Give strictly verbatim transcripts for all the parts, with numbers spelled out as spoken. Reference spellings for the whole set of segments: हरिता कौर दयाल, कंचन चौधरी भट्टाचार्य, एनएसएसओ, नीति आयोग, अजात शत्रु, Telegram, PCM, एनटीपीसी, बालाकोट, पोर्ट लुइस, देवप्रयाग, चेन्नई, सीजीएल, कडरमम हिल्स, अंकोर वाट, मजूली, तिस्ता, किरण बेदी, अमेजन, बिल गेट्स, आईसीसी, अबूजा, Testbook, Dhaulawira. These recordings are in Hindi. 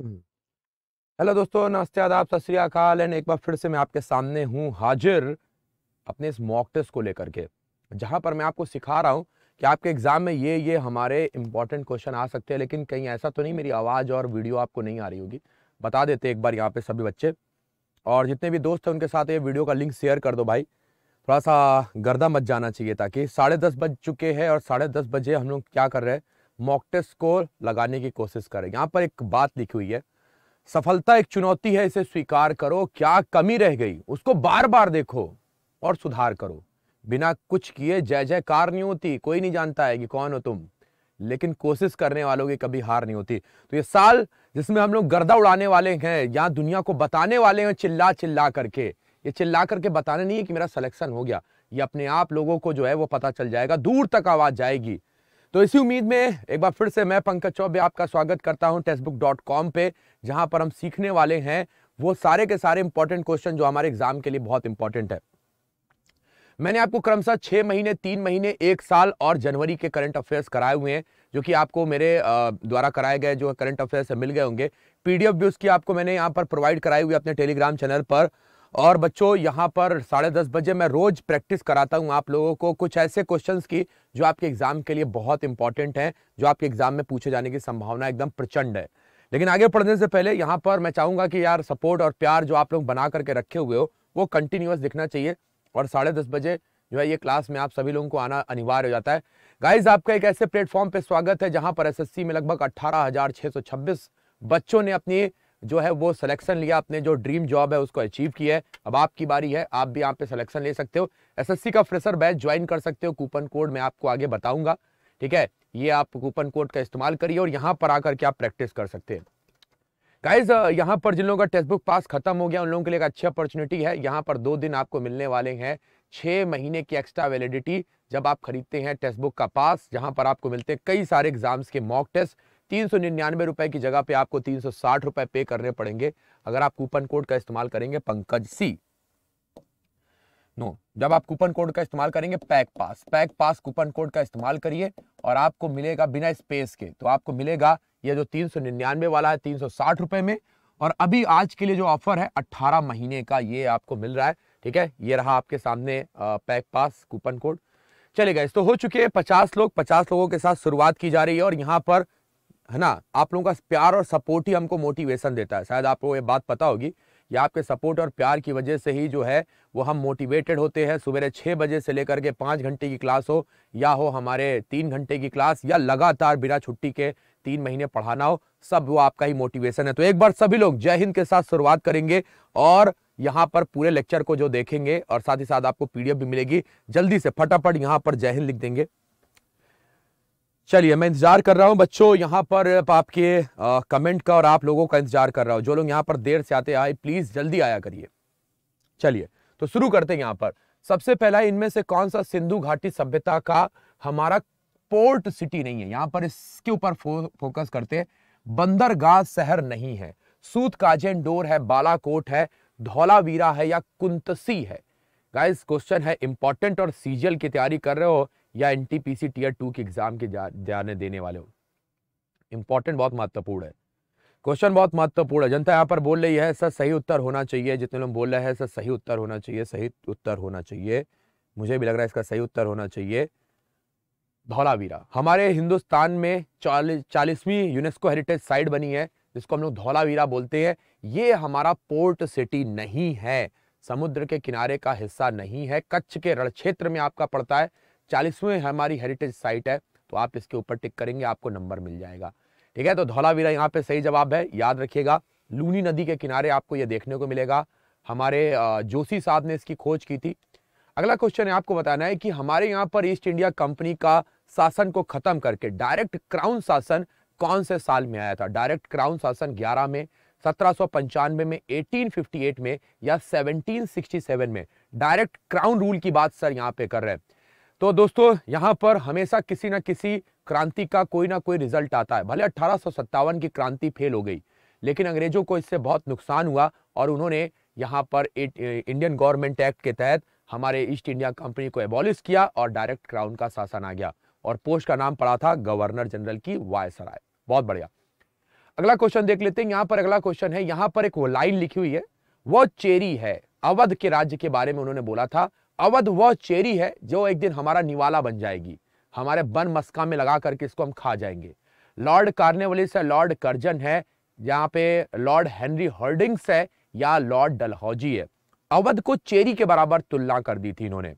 हेलो दोस्तों, नमस्ते, आदाब, सत श्री अकाल। एंड एक बार फिर से मैं आपके सामने हूँ हाजिर अपने इस मॉक टेस्ट को लेकर के, जहाँ पर मैं आपको सिखा रहा हूँ कि आपके एग्ज़ाम में ये ये हमारे इंपॉर्टेंट क्वेश्चन आ सकते हैं। लेकिन कहीं ऐसा तो नहीं मेरी आवाज़ और वीडियो आपको नहीं आ रही होगी, बता देते एक बार यहाँ पर सभी बच्चे। और जितने भी दोस्त हैं उनके साथ ये वीडियो का लिंक शेयर कर दो भाई, थोड़ा सा गर्दा मच जाना चाहिए, ताकि साढ़े दस बज चुके हैं और साढ़े दस बजे हम लोग क्या कर रहे हैं, मॉक टेस्ट को लगाने की कोशिश करें। यहाँ पर एक बात लिखी हुई है, सफलता एक चुनौती है, इसे स्वीकार करो, क्या कमी रह गई उसको बार बार देखो और सुधार करो। बिना कुछ किए जय जयकार नहीं होती, कोई नहीं जानता है कि कौन हो तुम, लेकिन कोशिश करने वालों की कभी हार नहीं होती। तो ये साल जिसमें हम लोग गर्दा उड़ाने वाले हैं, यहाँ दुनिया को बताने वाले हैं चिल्ला चिल्ला करके, ये चिल्ला करके बताने नहीं है कि मेरा सिलेक्शन हो गया, ये अपने आप लोगों को जो है वो पता चल जाएगा, दूर तक आवाज़ जाएगी। तो इसी उम्मीद में एक बार फिर से मैं पंकज चौबे आपका स्वागत करता हूं टेस्ट बुक डॉट कॉम पे, जहां पर हम सीखने वाले हैं वो सारे के सारे इंपॉर्टेंट क्वेश्चन जो हमारे एग्जाम के लिए बहुत इंपॉर्टेंट है। मैंने आपको क्रमशः छः महीने, तीन महीने, एक साल और जनवरी के करंट अफेयर्स कराए हुए हैं, जो कि आपको मेरे द्वारा कराए गए जो करंट अफेयर्स मिल गए होंगे। पी डी एफ भी उसकी आपको मैंने यहाँ पर प्रोवाइड कराई हुई अपने टेलीग्राम चैनल पर। और बच्चों, यहाँ पर साढ़े दस बजे मैं रोज़ प्रैक्टिस कराता हूँ आप लोगों को कुछ ऐसे क्वेश्चंस की जो आपके एग्ज़ाम के लिए बहुत इंपॉर्टेंट हैं, जो आपके एग्ज़ाम में पूछे जाने की संभावना एकदम प्रचंड है। लेकिन आगे पढ़ने से पहले यहाँ पर मैं चाहूँगा कि यार सपोर्ट और प्यार जो आप लोग बना करके रखे हुए हो वो कंटिन्यूस दिखना चाहिए। और साढ़े दस बजे जो है ये क्लास में आप सभी लोगों को आना अनिवार्य हो जाता है। गाइज, आपका एक ऐसे प्लेटफॉर्म पर स्वागत है जहाँ पर एस एस सी में लगभग अट्ठारह हज़ार छः सौ छब्बीस बच्चों ने अपनी जो है वो सिलेक्शन लिया, अपने जो ड्रीम जॉब है उसको अचीव किया है। अब आपकी बारी है, आप भी यहाँ पे सिलेक्शन ले सकते हो, एसएससी का फ्रेशर बैच ज्वाइन कर सकते हो। कूपन कोड मैं आपको आगे बताऊंगा, ठीक है, ये आप कूपन कोड का इस्तेमाल करिए और यहाँ पर आकर के आप प्रैक्टिस कर सकते हैं। गाइज, यहाँ पर जिन लोगों का टेक्स्ट बुक पास खत्म हो गया उन लोगों के लिए एक अच्छी अपॉर्चुनिटी है। यहाँ पर दो दिन आपको मिलने वाले हैं, छः महीने की एक्स्ट्रा वैलिडिटी जब आप खरीदते हैं टेक्स्ट बुक का पास, जहाँ पर आपको मिलते हैं कई सारे एग्जाम्स के मॉक टेस्ट। तीन सौ निन्यानवे रुपये की जगह पे आपको तीन सौ साठ रुपये पे करने पड़ेंगे अगर आप कूपन कोड का इस्तेमाल करेंगे पंकज सी नो जब आप कूपन कोड का इस्तेमाल करेंगे pack pass pack pass coupon code का इस्तेमाल करिए और आपको मिलेगा बिना स्पेस के, तो आपको मिलेगा ये जो तीन सौ निन्यानवे वाला है तीन सौ साठ रुपये में। और अभी आज के लिए जो ऑफर है अट्ठारह महीने का ये आपको मिल रहा है, ठीक है। ये रहा आपके सामने पैक पास कूपन कोड। चलिए गाइस, तो हो चुके हैं पचास लोग, पचास लोगों के साथ शुरुआत की जा रही है। और यहाँ पर है ना, आप लोगों का प्यार और सपोर्ट ही हमको मोटिवेशन देता है। शायद आपको ये बात पता होगी, या आपके सपोर्ट और प्यार की वजह से ही जो है वो हम मोटिवेटेड होते हैं। सुबह छः बजे से लेकर के पाँच घंटे की क्लास हो, या हो हमारे तीन घंटे की क्लास, या लगातार बिना छुट्टी के तीन महीने पढ़ाना हो, सब वो आपका ही मोटिवेशन है। तो एक बार सभी लोग जय हिंद के साथ शुरुआत करेंगे और यहाँ पर पूरे लेक्चर को जो देखेंगे, और साथ ही साथ आपको पी डी एफ भी मिलेगी। जल्दी से फटाफट यहाँ पर जय हिंद लिख देंगे। चलिए, मैं इंतजार कर रहा हूं बच्चों यहाँ पर आपके आ, कमेंट का, और आप लोगों का इंतजार कर रहा हूं। जो लोग यहाँ पर देर से आते आए प्लीज जल्दी आया करिए। चलिए तो शुरू करते हैं। यहाँ पर सबसे पहला, इनमें से कौन सा सिंधु घाटी सभ्यता का हमारा पोर्ट सिटी नहीं है? यहाँ पर इसके ऊपर फो, फोकस करते हैं। बंदरगाह शहर नहीं है, सूत काजेंडोर है, बालाकोट है, धौलावीरा है, या कुंतसी है। गाइस, क्वेश्चन है इंपॉर्टेंट, और सीजीएल की तैयारी कर रहे हो या एनटीपीसी टीयर टू के एग्जाम के जाने देने वाले हो, इंपॉर्टेंट बहुत महत्वपूर्ण है, क्वेश्चन बहुत महत्वपूर्ण है। जनता यहाँ पर बोल रही है सर सही उत्तर होना चाहिए, जितने लोग बोल रहे हैं सर सही उत्तर होना चाहिए, सही उत्तर होना चाहिए, मुझे भी लग रहा है इसका सही उत्तर होना चाहिए धौलावीरा। हमारे हिंदुस्तान में चालीसवीं यूनेस्को हेरिटेज साइट बनी है जिसको हम लोग धौलावीरा बोलते हैं। ये हमारा पोर्ट सिटी नहीं है, समुद्र के किनारे का हिस्सा नहीं है, कच्छ के रण क्षेत्र में आपका पड़ता है। चालीसवें हमारी हेरिटेज साइट है, तो आप इसके ऊपर टिक करेंगे, आपको नंबर मिल जाएगा, ठीक है। तो धौलावीरा यहाँ पे सही जवाब है, याद रखिएगा। लूनी नदी के किनारे आपको ये देखने को मिलेगा, हमारे जोशी साहब ने इसकी खोज की थी। अगला क्वेश्चन है, आपको बताना है कि हमारे यहाँ पर ईस्ट इंडिया कंपनी का शासन को खत्म करके डायरेक्ट क्राउन शासन कौन से साल में आया था? डायरेक्ट क्राउन शासन ग्यारह में, सत्रह सौ पंचानवे में, अठारह सौ अट्ठावन में, या सत्रह सौ सरसठ में? डायरेक्ट क्राउन रूल की बात सर यहाँ पे कर रहे हैं। तो दोस्तों, यहाँ पर हमेशा किसी ना किसी क्रांति का कोई ना कोई रिजल्ट आता है। भले अट्ठारह सौ सत्तावन की क्रांति फेल हो गई, लेकिन अंग्रेजों को इससे बहुत नुकसान हुआ और उन्होंने यहाँ पर इंडियन गवर्नमेंट एक्ट के तहत हमारे ईस्ट इंडिया कंपनी को एबॉलिश किया और डायरेक्ट क्राउन का शासन आ गया। और पोस्ट का नाम पड़ा था गवर्नर जनरल की वायसराय। बहुत बढ़िया। अगला क्वेश्चन देख लेते हैं। यहाँ पर अगला क्वेश्चन है, यहाँ पर एक लाइन लिखी हुई है, वह चेरी है अवध के राज्य के बारे में उन्होंने बोला था, अवध वह चेरी है जो एक दिन हमारा निवाला बन जाएगी, हमारे बन मस्का में लगा करके इसको हम खा जाएंगे। लॉर्ड कार्नेवलिस है, लॉर्ड कर्जन है, यहाँ पे लॉर्ड हेनरी हर्डिंग्स है या लॉर्ड डलहौजी है। अवध को चेरी के बराबर तुलना कर दी थी इन्होंने।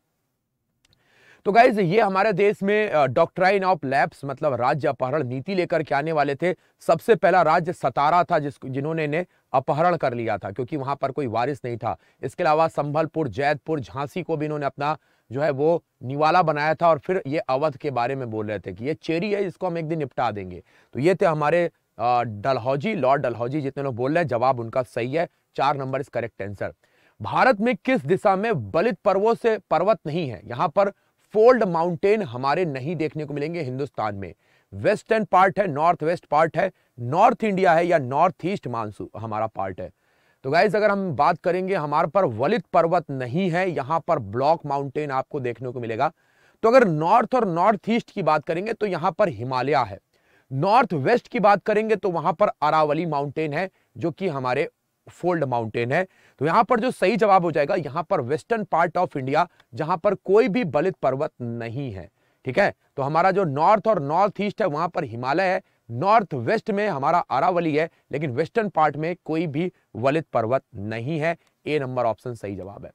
तो गाइज ये हमारे देश में डॉक्ट्राइन ऑफ लैप्स मतलब राज्य अपहरण नीति लेकर के आने वाले थे। सबसे पहला राज्य सतारा था जिसको जिन्होंने ने अपहरण कर लिया था क्योंकि वहां पर कोई वारिस नहीं था। इसके अलावा संभलपुर, जैतपुर, झांसी को भी इन्होंने अपना जो है वो निवाला बनाया था। और फिर ये अवध के बारे में बोल रहे थे कि ये चेरी है जिसको हम एक दिन निपटा देंगे। तो ये थे हमारे डलहौजी, लॉर्ड डलहौजी जितने लोग बोल रहे हैं। जवाब उनका सही है, चार number is correct answer. Bharat में किस दिशा में बलित पर्वों से पर्वत नहीं है, यहाँ पर फोल्ड माउंटेन हमारे नहीं देखने को मिलेंगे हिंदुस्तान में। वेस्टर्न पार्ट है, नॉर्थ वेस्ट पार्ट है, नॉर्थ इंडिया है या नॉर्थ ईस्ट मानसू हमारा पार्ट है। तो गाइज अगर हम बात करेंगे हमारे पर बलित पर्वत नहीं है, यहाँ पर ब्लॉक माउंटेन आपको देखने को मिलेगा। तो अगर नॉर्थ और नॉर्थ ईस्ट की बात करेंगे तो यहाँ पर हिमालय है, नॉर्थ वेस्ट की बात करेंगे तो वहां पर अरावली माउंटेन है जो कि हमारे फोल्ड माउंटेन है। तो यहाँ पर जो सही जवाब हो जाएगा, यहाँ पर वेस्टर्न पार्ट ऑफ इंडिया जहां पर कोई भी बलित पर्वत नहीं है। ठीक है, तो हमारा जो नॉर्थ और नॉर्थ ईस्ट है वहां पर हिमालय है, नॉर्थ वेस्ट में हमारा अरावली है, लेकिन वेस्टर्न पार्ट में कोई भी बलित पर्वत नहीं है। ए नंबर ऑप्शन सही जवाब है।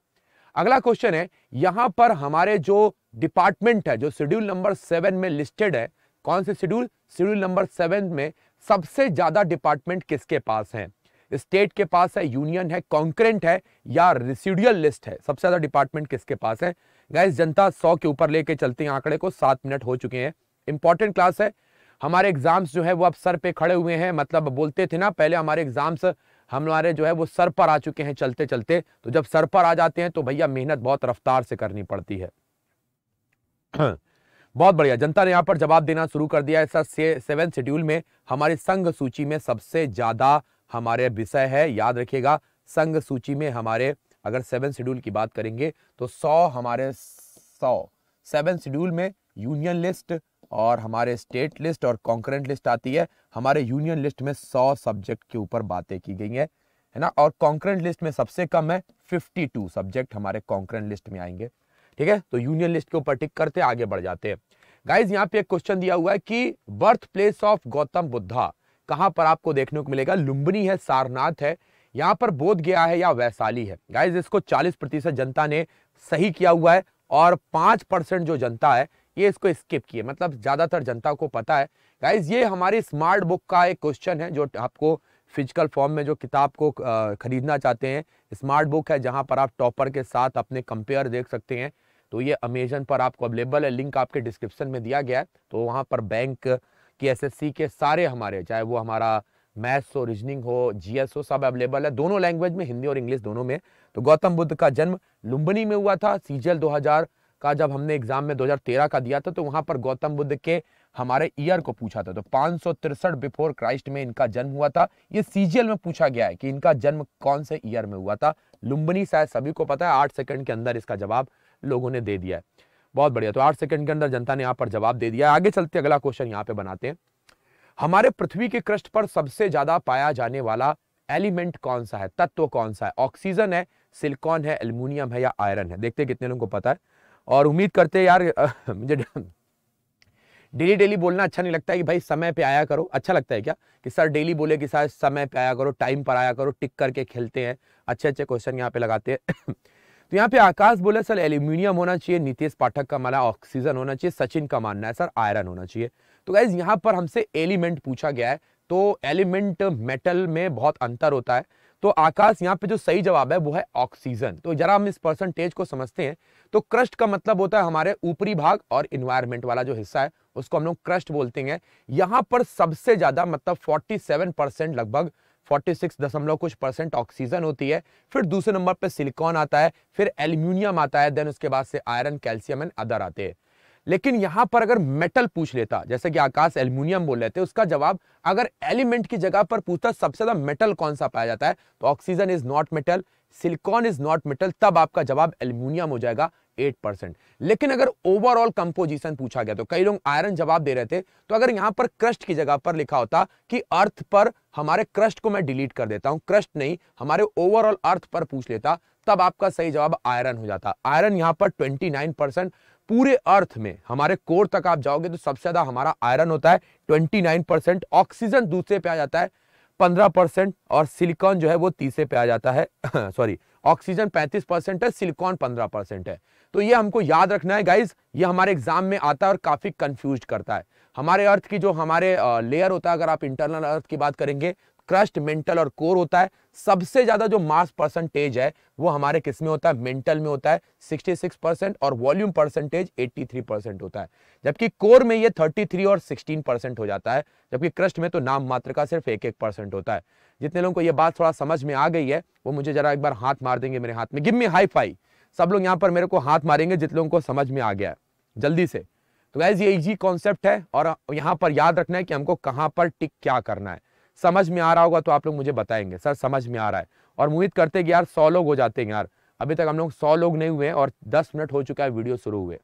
अगला क्वेश्चन है, यहाँ पर हमारे जो डिपार्टमेंट है जो शेड्यूल नंबर सेवन में लिस्टेड है, कौन से शेड्यूल, शेड्यूल नंबर सेवन में सबसे ज्यादा डिपार्टमेंट किसके पास है? स्टेट के पास है, यूनियन है, कॉन्करेंट है या रेसिडुअल लिस्ट है? सबसे ज्यादा डिपार्टमेंट किसके पास है? गाइस जनता सौ के ऊपर लेके चलते हैं आंकड़े को। सात मिनट हो चुके हैं, इंपॉर्टेंट क्लास है। हमारे एग्जाम्स जो है वो अब सर पे खड़े हुए हैं, मतलब बोलते थे ना पहले हमारे एग्जाम्स हमारे जो है वो सर पर आ चुके हैं चलते चलते। तो जब सर पर आ जाते हैं तो भैया मेहनत बहुत रफ्तार से करनी पड़ती है। बहुत बढ़िया, जनता ने यहाँ पर जवाब देना शुरू कर दिया है। सर से, सेवन शेड्यूल में हमारी संघ सूची में सबसे ज्यादा हमारे विषय है, याद रखिएगा। संघ सूची में हमारे अगर सेवन शेड्यूल की बात करेंगे तो सौ हमारे सौ सेवन शेड्यूल में यूनियन लिस्ट और हमारे स्टेट लिस्ट और कॉन्करेंट लिस्ट आती है। हमारे यूनियन लिस्ट में सौ सब्जेक्ट के ऊपर बातें की गई है, है ना। और कॉन्करेंट लिस्ट में सबसे कम है, फिफ्टी टू सब्जेक्ट हमारे कॉन्करेंट लिस्ट में आएंगे। ठीक है, तो यूनियन लिस्ट के ऊपर टिक करते आगे बढ़ जाते हैं। गाइज यहाँ पे एक क्वेश्चन दिया हुआ है कि birth place of Gautam Buddha कहाँ पर आपको देखने को मिलेगा? लुम्बिनी है, सारनाथ है, यहाँ पर बोध गया है या वैशाली है? गाइज इसको चालीस प्रतिशत जनता ने सही किया हुआ है और पांच परसेंट जो जनता है ये इसको स्किप किए, मतलब ज्यादातर जनता को पता है। गाइज ये हमारी स्मार्ट बुक का एक क्वेश्चन है, जो आपको फिजिकल फॉर्म में जो किताब को खरीदना चाहते हैं स्मार्ट बुक है, जहाँ पर आप टॉपर के साथ अपने कंपेयर देख सकते हैं। तो ये अमेजन पर आपको अवेलेबल है, लिंक आपके डिस्क्रिप्शन में दिया गया है। तो वहाँ पर बैंक के, एसएससी के सारे हमारे, चाहे वो हमारा मैथ्स हो, रीजनिंग हो, जीएस हो, सब अवेलेबल है दोनों लैंग्वेज में, हिंदी और इंग्लिश दोनों में। तो गौतम बुद्ध का जन्म लुम्बिनी में हुआ था। सीजल दो हज़ार का जब हमने एग्जाम में दो हज़ार तेरह का दिया था तो वहाँ पर गौतम बुद्ध के हमारे ईयर को पूछा था, तो पाँच सौ तिरसठ बिफोर क्राइस्ट में इनका जन्म हुआ था। ये सीजीएल में पूछा गया है कि इनका जन्म कौन से ईयर में हुआ था। लुम्बिनी शायद सभी को पता है, आठ सेकंड के अंदर इसका जवाब लोगों ने दे दिया है। बहुत बढ़िया, तो आठ सेकंड के अंदर जनता ने यहाँ पर जवाब दे दिया। आगे चलते अगला क्वेश्चन यहाँ पे बनाते हैं। हमारे पृथ्वी के क्रस्ट पर सबसे ज्यादा पाया जाने वाला एलिमेंट कौन सा है, तत्व कौन सा है? ऑक्सीजन है, सिलिकॉन है, एल्यूमिनियम है या आयरन है? देखते कितने लोगों को पता है। और उम्मीद करते हैं यार, मुझे डेली डेली बोलना अच्छा नहीं लगता है कि भाई समय पे आया करो। अच्छा लगता है क्या कि सर डेली बोले कि सर समय पे आया करो, टाइम पर आया करो, टिक करके खेलते हैं, अच्छे अच्छे क्वेश्चन यहाँ पे लगाते हैं। तो यहाँ पे आकाश बोले सर एल्यूमिनियम होना चाहिए, नीतीश पाठक का माना ऑक्सीजन होना चाहिए, सचिन का मानना है सर आयरन होना चाहिए। तो गाइज यहाँ पर हमसे एलिमेंट पूछा गया है, तो एलिमेंट मेटल में बहुत अंतर होता है। तो आकाश यहाँ पे जो सही जवाब है वो है ऑक्सीजन। तो जरा हम इस परसेंटेज को समझते हैं। तो क्रस्ट का मतलब होता है हमारे ऊपरी भाग और इन्वायरमेंट वाला जो हिस्सा है उसको हम लोग क्रस्ट बोलते हैं। यहाँ पर सबसे ज्यादा मतलब सैंतालीस परसेंट, लगभग छियालीस दशमलव कुछ परसेंट ऑक्सीजन होती है, फिर दूसरे नंबर पे सिलिकॉन आता है, फिर एल्यूमिनियम आता है, देन उसके बाद से आयरन, कैल्शियम एंड अदर आते हैं। लेकिन यहाँ पर अगर मेटल पूछ लेता, जैसे कि आकाश एल्यूमिनियम बोल रहे थे, उसका जवाब अगर एलिमेंट की जगह पर पूछता सबसे ज्यादा मेटल कौन सा पाया जाता है, तो oxygen is not metal, silicon is not metal, तब आपका जवाब एल्यूमिनियम हो जाएगा। Eight percent. लेकिन अगर ओवरऑल कंपोजिशन पूछा गया तो कई लोग आयरन जवाब दे रहे थे, तो अगर यहाँ पर क्रस्ट की जगह पर लिखा होता कि अर्थ पर, हमारे क्रस्ट को मैं डिलीट कर देता हूँ, क्रस्ट नहीं हमारे ओवरऑल अर्थ पर पूछ लेता, तब आपका सही जवाब आयरन हो जाता। आयरन यहाँ पर ट्वेंटी नाइन परसेंट, पूरे अर्थ में हमारे कोर तक आप जाओगे तो सबसे ज्यादा हमारा आयरन होता है ट्वेंटी नाइन परसेंट। ऑक्सीजन दूसरे पे आ जाता है पंद्रह परसेंट और सिलिकॉन जो है वो तीसरे पे आ जाता है सॉरी ऑक्सीजन पैंतीस परसेंट है, सिलिकॉन पंद्रह परसेंट है। तो ये हमको याद रखना है गाइज, ये हमारे एग्जाम में आता है और काफी कंफ्यूज करता है। हमारे अर्थ की जो हमारे लेयर होता है, अगर आप इंटरनल अर्थ की बात करेंगे, क्रस्ट, मेंटल और कोर होता है। सबसे ज्यादा जो मास परसेंटेज है वो हमारे किस में होता है, मेंटल में होता है छियासठ परसेंट और वॉल्यूम परसेंटेज तिरासी परसेंट होता है, जबकि कोर में ये तैंतीस और सोलह परसेंट हो जाता है, जबकि क्रस्ट में तो नाम मात्र का सिर्फ एक एक परसेंट होता है। जितने लोगों को ये बात थोड़ा समझ में आ गई है वो मुझे जरा एक बार हाथ मार देंगे मेरे हाथ में, गिव मी हाई फाइव, सब लोग यहाँ पर मेरे को हाथ मारेंगे जितने लोगों को समझ में आ गया है जल्दी से। तो गाइज ये इजी कॉन्सेप्ट है और यहाँ पर याद रखना है कि हमको कहाँ पर टिक क्या करना है। समझ में आ रहा होगा तो आप लोग मुझे बताएंगे सर समझ में आ रहा है, और उम्मीद करते हैं कि यार सौ लोग हो जाते हैं। यार अभी तक हम लोग सौ लोग नहीं हुए और दस मिनट हो चुका है वीडियो शुरू हुए,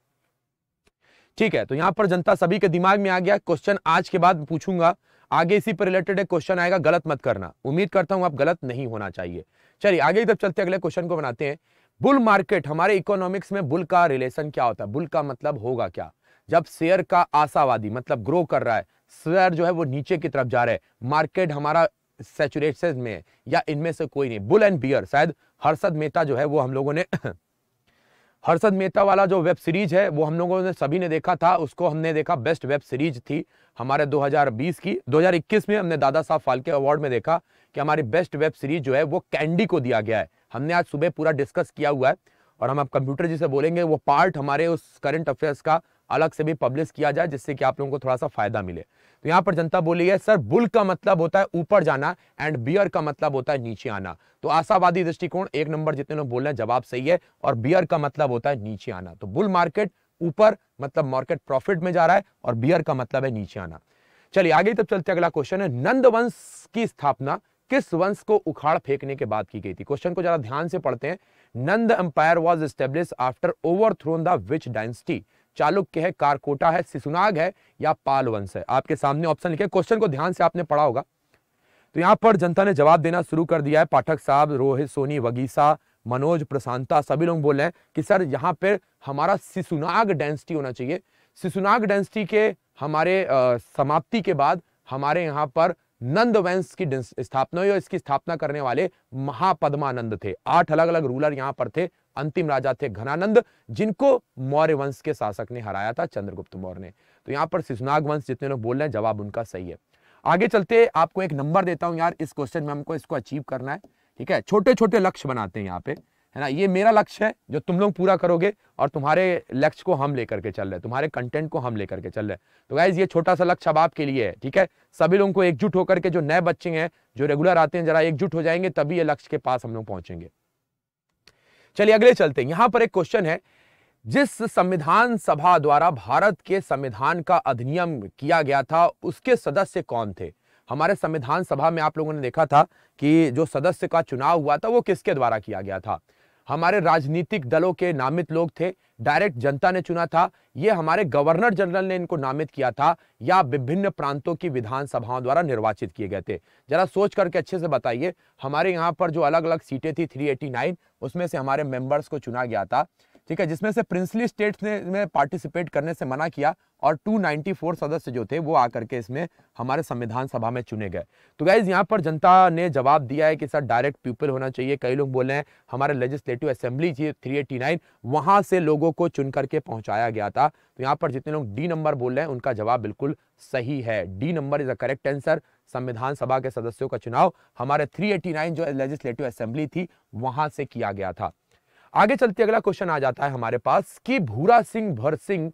ठीक है। तो यहाँ पर जनता सभी के दिमाग में आ गया। क्वेश्चन आज के बाद पूछूंगा, आगे इसी पर रिलेटेड एक क्वेश्चन आएगा, गलत मत करना, उम्मीद करता हूँ आप गलत नहीं होना चाहिए। चलिए आगे तब चलते अगले क्वेश्चन को बनाते हैं। बुल मार्केट, हमारे इकोनॉमिक्स में बुल का रिलेशन क्या होता है, बुल का मतलब होगा क्या, जब शेयर का आशावादी मतलब ग्रो कर रहा है, शेयर जो है वो नीचे की तरफ जा रहे हैं, मार्केट हमारा सैचुरेशन में है या इनमें से कोई नहीं। बुल एंड बियर, शायद हर्षद मेहता जो है वो हम लोगों ने हर्षद मेहता वाला जो वेब सीरीज है वो हम लोगों ने सभी ने देखा था, उसको हमने देखा, बेस्ट वेब सीरीज थी हमारे दो हज़ार बीस की। दो हज़ार इक्कीस में हमने दादा साहब फाल्के अवार्ड में देखा कि हमारी बेस्ट वेब सीरीज जो है वो कैंडी को दिया गया है। हमने आज सुबह पूरा डिस्कस किया हुआ है और हम आप कंप्यूटर जी से बोलेंगे वो पार्ट हमारे उस करंट अफेयर्स का अलग से भी पब्लिश किया जाए जिससे कि आप लोगों को थोड़ा सा फायदा मिले। तो यहाँ पर जनता बोली है सर बुल का मतलब होता है ऊपर जाना एंड बियर का मतलब होता है नीचे आना। तो आशावादी दृष्टिकोण एक नंबर जितने लोग बोल रहे हैं जवाब सही है, और बियर का मतलब होता है नीचे आना। तो बुल मार्केट ऊपर मतलब मार्केट प्रॉफिट में जा रहा है और बियर का मतलब है नीचे आना। चलिए आगे तब चलते अगला क्वेश्चन है, नंद वंश की स्थापना किस वंश को उखाड़ फेंकने के बाद की गई थी। क्वेश्चन को जरा ध्यान से पढ़ते हैं। नंद empire was establish after overthrown the which dynasty. Chalukya है, कारकोटा है, सिसुनाग है या पाल वंश है। आपके सामने ऑप्शन लिखे, क्वेश्चन को ध्यान से आपने पढ़ा होगा। तो यहाँ पर जनता ने जवाब देना शुरू कर दिया है। पाठक साहब, रोहित सोनी, वगीसा, मनोज, प्रशांता सभी लोग बोल रहे हैं कि सर यहाँ पर हमारा सिसुनाग डायनेस्टी होना चाहिए। सिसुनाग डायनेस्टी के हमारे आ, समाप्ति के बाद हमारे यहाँ पर नंद वंश की स्थापना हुई और इसकी स्थापना करने वाले महापद्मानंद थे। आठ अलग अलग रूलर यहाँ पर थे, अंतिम राजा थे घनानंद, जिनको मौर्य वंश के शासक ने हराया था, चंद्रगुप्त मौर्य ने। तो यहाँ पर शिशुनाग वंश जितने लोग बोल रहे हैं जवाब उनका सही है। आगे चलते आपको एक नंबर देता हूँ यार, इस क्वेश्चन में हमको इसको अचीव करना है, ठीक है। छोटे छोटे लक्ष्य बनाते हैं यहाँ पे, है ना। ये मेरा लक्ष्य है जो तुम लोग पूरा करोगे और तुम्हारे लक्ष्य को हम लेकर के चल रहे हैं, तुम्हारे कंटेंट को हम लेकर के चल रहे हैं। तो गाइज ये छोटा सा लक्ष्य अब आपके लिए है, ठीक है। सभी लोगों को एकजुट होकर के, जो नए बच्चे हैं जो रेगुलर आते हैं, जरा एकजुट हो जाएंगे तभी ये लक्ष्य के पास हम लोग पहुंचेंगे। चलिए अगले चलते हैं। यहाँ पर एक क्वेश्चन है, जिस संविधान सभा द्वारा भारत के संविधान का अधिनियम किया गया था उसके सदस्य कौन थे। हमारे संविधान सभा में आप लोगों ने देखा था कि जो सदस्य का चुनाव हुआ था वो किसके द्वारा किया गया था। हमारे राजनीतिक दलों के नामित लोग थे, डायरेक्ट जनता ने चुना था, ये हमारे गवर्नर जनरल ने इनको नामित किया था, या विभिन्न प्रांतों की विधानसभाओं द्वारा निर्वाचित किए गए थे। जरा सोच करके अच्छे से बताइए। हमारे यहाँ पर जो अलग अलग सीटें थी तीन सौ नवासी, उसमें से हमारे मेंबर्स को चुना गया था, ठीक है, जिसमें से प्रिंसली स्टेट्स ने में पार्टिसिपेट करने से मना किया और दो सौ चौरानवे सदस्य जो थे वो आकर के इसमें हमारे संविधान सभा में चुने गए। तो गाइज यहाँ पर जनता ने जवाब दिया है कि सर डायरेक्ट पीपल होना चाहिए। कई लोग बोल रहे हैं हमारे लेजिस्लेटिव असेंबली थी तीन सौ नवासी, वहाँ से लोगों को चुन करके पहुँचाया गया था। तो यहाँ पर जितने लोग डी नंबर बोल रहे हैं उनका जवाब बिल्कुल सही है। D number is a correct answer. संविधान सभा के सदस्यों का चुनाव हमारे तीन सौ नवासी जो लेजिस्लेटिव असेंबली थी वहाँ से किया गया था। आगे चलते अगला क्वेश्चन आ जाता है हमारे पास कि भूरा सिंह भर सिंह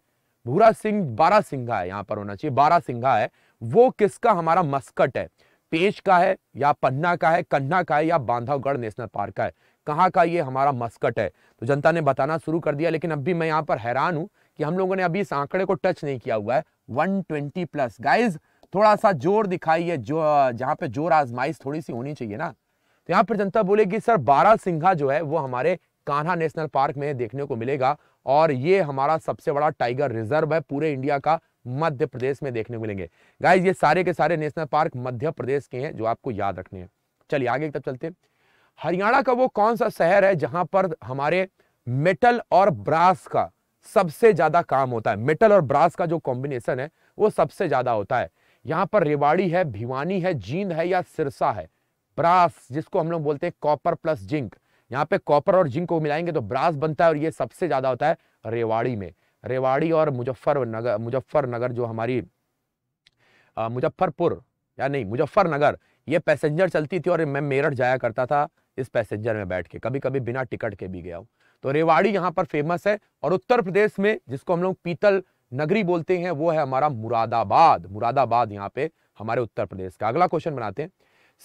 भूरा सिंह बारह सिंघा है, यहाँ पर होना चाहिए बारह सिंघा है, वो किसका हमारा मस्कट है, पेश का है या पन्ना का है, कन्ना का है या बांधवगढ़ नेशनल पार्क का है, कहाँ का ये हमारा मस्कट है। तो जनता ने बताना शुरू कर दिया, लेकिन अब भी मैं यहाँ पर हैरान हूँ कि हम लोगों ने अभी इस आंकड़े को टच नहीं किया हुआ है। एक सौ बीस प्लस गाइज थोड़ा सा जोर दिखाइए, जो जहाँ पे जोर आजमाइश थोड़ी सी होनी चाहिए ना। तो यहाँ पर जनता बोले कि सर बारह सिंघा जो है वो हमारे कान्हा नेशनल पार्क में देखने को मिलेगा और ये हमारा सबसे बड़ा टाइगर रिजर्व है पूरे इंडिया का, मध्य प्रदेश में देखने को मिलेंगे। गाइज ये सारे के सारे नेशनल पार्क मध्य प्रदेश के हैं जो आपको याद रखने हैं। चलिए आगे तब चलते हैं। हरियाणा का वो कौन सा शहर है जहां पर हमारे मेटल और ब्रास का सबसे ज्यादा काम होता है? मेटल और ब्रास का जो कॉम्बिनेशन है वो सबसे ज्यादा होता है। यहाँ पर रेवाड़ी है, भिवानी है, जींद है या सिरसा है। ब्रास जिसको हम लोग बोलते हैं कॉपर प्लस जिंक, यहाँ पे कॉपर और जिंक को मिलाएंगे तो ब्रास बनता है और ये सबसे ज्यादा होता है रेवाड़ी में। रेवाड़ी और मुजफ्फरनगर, मुजफ्फरनगर जो हमारी मुजफ्फरपुर या नहीं मुजफ्फरनगर, ये पैसेंजर चलती थी और मैं मेरठ जाया करता था इस पैसेंजर में बैठ के, कभी कभी बिना टिकट के भी गया हूँ। तो रेवाड़ी यहाँ पर फेमस है। और उत्तर प्रदेश में जिसको हम लोग पीतल नगरी बोलते हैं वो है हमारा मुरादाबाद। मुरादाबाद यहाँ पे हमारे उत्तर प्रदेश का। अगला क्वेश्चन बनाते हैं,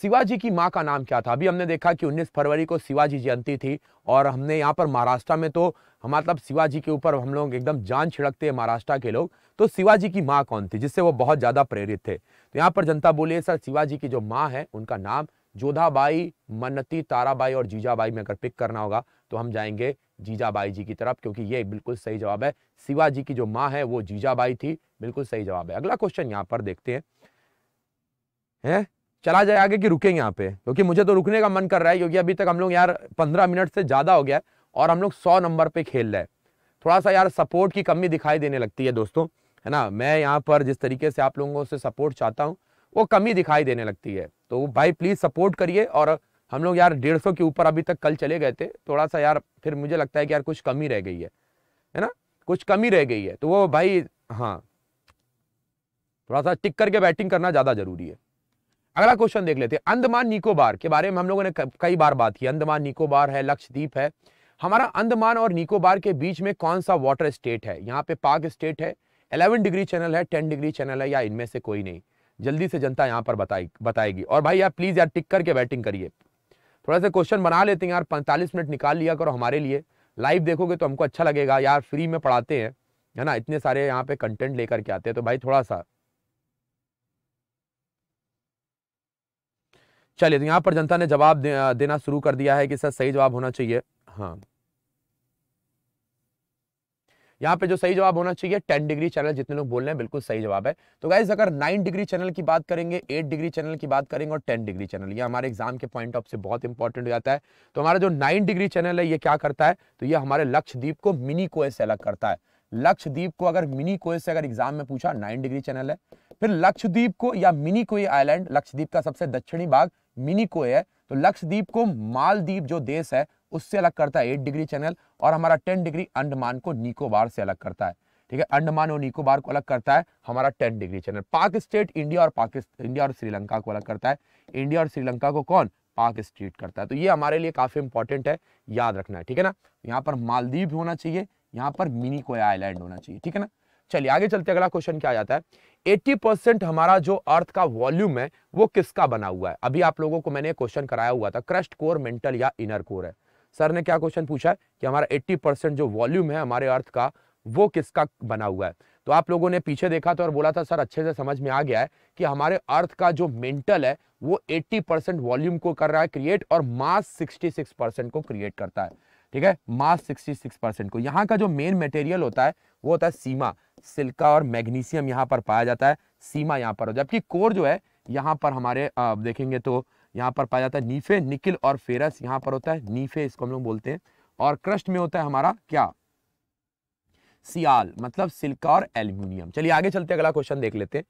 शिवाजी की माँ का नाम क्या था? अभी हमने देखा कि उन्नीस फरवरी को शिवाजी जयंती थी और हमने यहाँ पर महाराष्ट्र में तो मतलब शिवाजी के ऊपर हम लोग एकदम जान छिड़कते हैं महाराष्ट्र के लोग। तो शिवाजी की माँ कौन थी जिससे वो बहुत ज्यादा प्रेरित थे? तो यहाँ पर जनता बोली सर शिवाजी की जो माँ है उनका नाम जोधाबाई, मन्नती, ताराबाई और जीजाबाई में अगर पिक करना होगा तो हम जाएंगे जीजाबाई जी की तरफ, क्योंकि ये बिल्कुल सही जवाब है। शिवाजी की जो माँ है वो जीजाबाई थी, बिल्कुल सही जवाब है। अगला क्वेश्चन यहाँ पर देखते हैं, हैं? चला जाए आगे कि रुकेंगे यहाँ पे, क्योंकि मुझे तो रुकने का मन कर रहा है क्योंकि अभी तक हम लोग यार पंद्रह मिनट से ज्यादा हो गया है और हम लोग सौ नंबर पे खेल रहे हैं। थोड़ा सा यार सपोर्ट की कमी दिखाई देने लगती है दोस्तों, है ना। मैं यहाँ पर जिस तरीके से आप लोगों से सपोर्ट चाहता हूँ वो कमी दिखाई देने लगती है, तो भाई प्लीज सपोर्ट करिए। और हम लोग यार डेढ़ सौ के ऊपर अभी तक कल चले गए थे, थोड़ा सा यार फिर मुझे लगता है कि यार कुछ कमी रह गई है, है ना, कुछ कमी रह गई है। तो वो भाई हाँ थोड़ा सा टिक करके बैटिंग करना ज्यादा जरूरी है। अगला क्वेश्चन देख लेते हैं, अंडमान निकोबार के बारे में हम लोगों ने कई बार बात की। अंडमान निकोबार है, लक्षद्वीप है। हमारा अंडमान और निकोबार के बीच में कौन सा वाटर स्टेट है? यहाँ पे पाक स्टेट है, इलेवन डिग्री चैनल है, टेन डिग्री चैनल है या इनमें से कोई नहीं? जल्दी से जनता यहाँ पर बताए बताएगी। और भाई यार प्लीज यार टिक करके बैटिंग करिए, थोड़ा सा क्वेश्चन बना लेते हैं यार। पैंतालीस मिनट निकाल लिया करो हमारे लिए, लाइव देखोगे तो हमको अच्छा लगेगा यार, फ्री में पढ़ाते हैं, है ना, इतने सारे यहाँ पे कंटेंट लेकर के आते हैं, तो भाई थोड़ा सा चलिए। तो यहाँ पर जनता ने जवाब दे, देना शुरू कर दिया है कि सर सही जवाब होना चाहिए। हाँ यहाँ पे जो सही जवाब होना चाहिए टेन डिग्री चैनल, जितने लोग बोल रहे हैं बिल्कुल सही जवाब है। तो गाइज अगर नाइन डिग्री चैनल की बात करेंगे, एट डिग्री चैनल की बात करेंगे और टेन डिग्री चैनल, ये हमारे एग्जाम के पॉइंट ऑफ से बहुत इंपॉर्टेंट हो जाता है। तो हमारा जो नाइन डिग्री चैनल है ये क्या करता है? तो ये हमारे लक्षद्वीप को मिनी कोएस से अलग करता है। लक्षद्वीप को अगर मिनी कोएस से अगर एग्जाम में पूछा, नाइन डिग्री चैनल है। फिर लक्षद्वीप को या मिनी कोए आइलैंड, लक्षद्वीप का सबसे दक्षिणी भाग मिनी कोए है, तो लक्षद्वीप को मालदीव जो देश है उससे अलग करता है एट डिग्री चैनल। और हमारा टेन डिग्री अंडमान को निकोबार से अलग करता है, ठीक है, अंडमान और निकोबार को अलग करता है हमारा ten degree channel. Palk strait India और पाकिस्तान, इंडिया और श्रीलंका को अलग करता है। इंडिया और श्रीलंका को कौन? पाक स्टेट करता है। तो ये हमारे लिए काफी इंपॉर्टेंट है, याद रखना है, ठीक है ना। यहाँ पर मालदीव होना चाहिए, यहाँ पर मिनी कोए आइलैंड होना चाहिए, ठीक है ना। चलिए आगे चलते हैं। अगला क्वेश्चन क्या आ जाता है, अस्सी परसेंट हमारा जो अर्थ का वॉल्यूम है वो किसका बना हुआ है? अभी आप लोगों को मैंने क्वेश्चन कराया हुआ था, क्रस्ट कोर, मेंटल या इनर कोर है। सर ने क्या क्वेश्चन पूछा है कि हमारा अस्सी परसेंट जो वॉल्यूम है हमारे अर्थ का वो किसका बना हुआ है? तो आप लोगों ने पीछे देखा था और बोला था सर अच्छे से समझ में आ गया है कि हमारे अर्थ का जो मेंटल है वो अस्सी परसेंट वॉल्यूम को कर रहा है क्रिएट और मास छियासठ परसेंट को क्रिएट करता है, ठीक है, मास छियासठ परसेंट को। यहाँ का जो मेन मटेरियल होता है वो होता है सीमा, सिलिका और मैग्नीशियम यहाँ पर पाया जाता है, सीमा यहाँ पर, जबकि कोर जो है यहाँ पर हमारे आ, देखेंगे तो यहाँ पर पाया जाता है नीफे, निकिल और फेरस यहाँ पर होता है, नीफे इसको हम लोग बोलते हैं। और क्रस्ट में होता है हमारा क्या? सियाल, मतलब सिलिका और एल्यूमिनियम। चलिए आगे चलते हैं, अगला क्वेश्चन देख लेते हैं।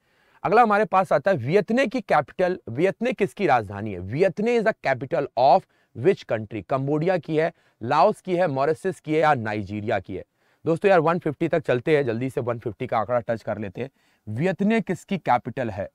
अगला हमारे पास आता है, वियतनाम की कैपिटल, वियतनाम किसकी राजधानी है? Vietnam is the capital of which country? Cambodia की है, लाओस की है, मॉरिशस की है या नाइजीरिया की है? दोस्तों यार एक सौ पचास तक चलते हैं, जल्दी से एक सौ पचास का आंकड़ा टच कर लेते हैं। वियतनाम किसकी कैपिटल है?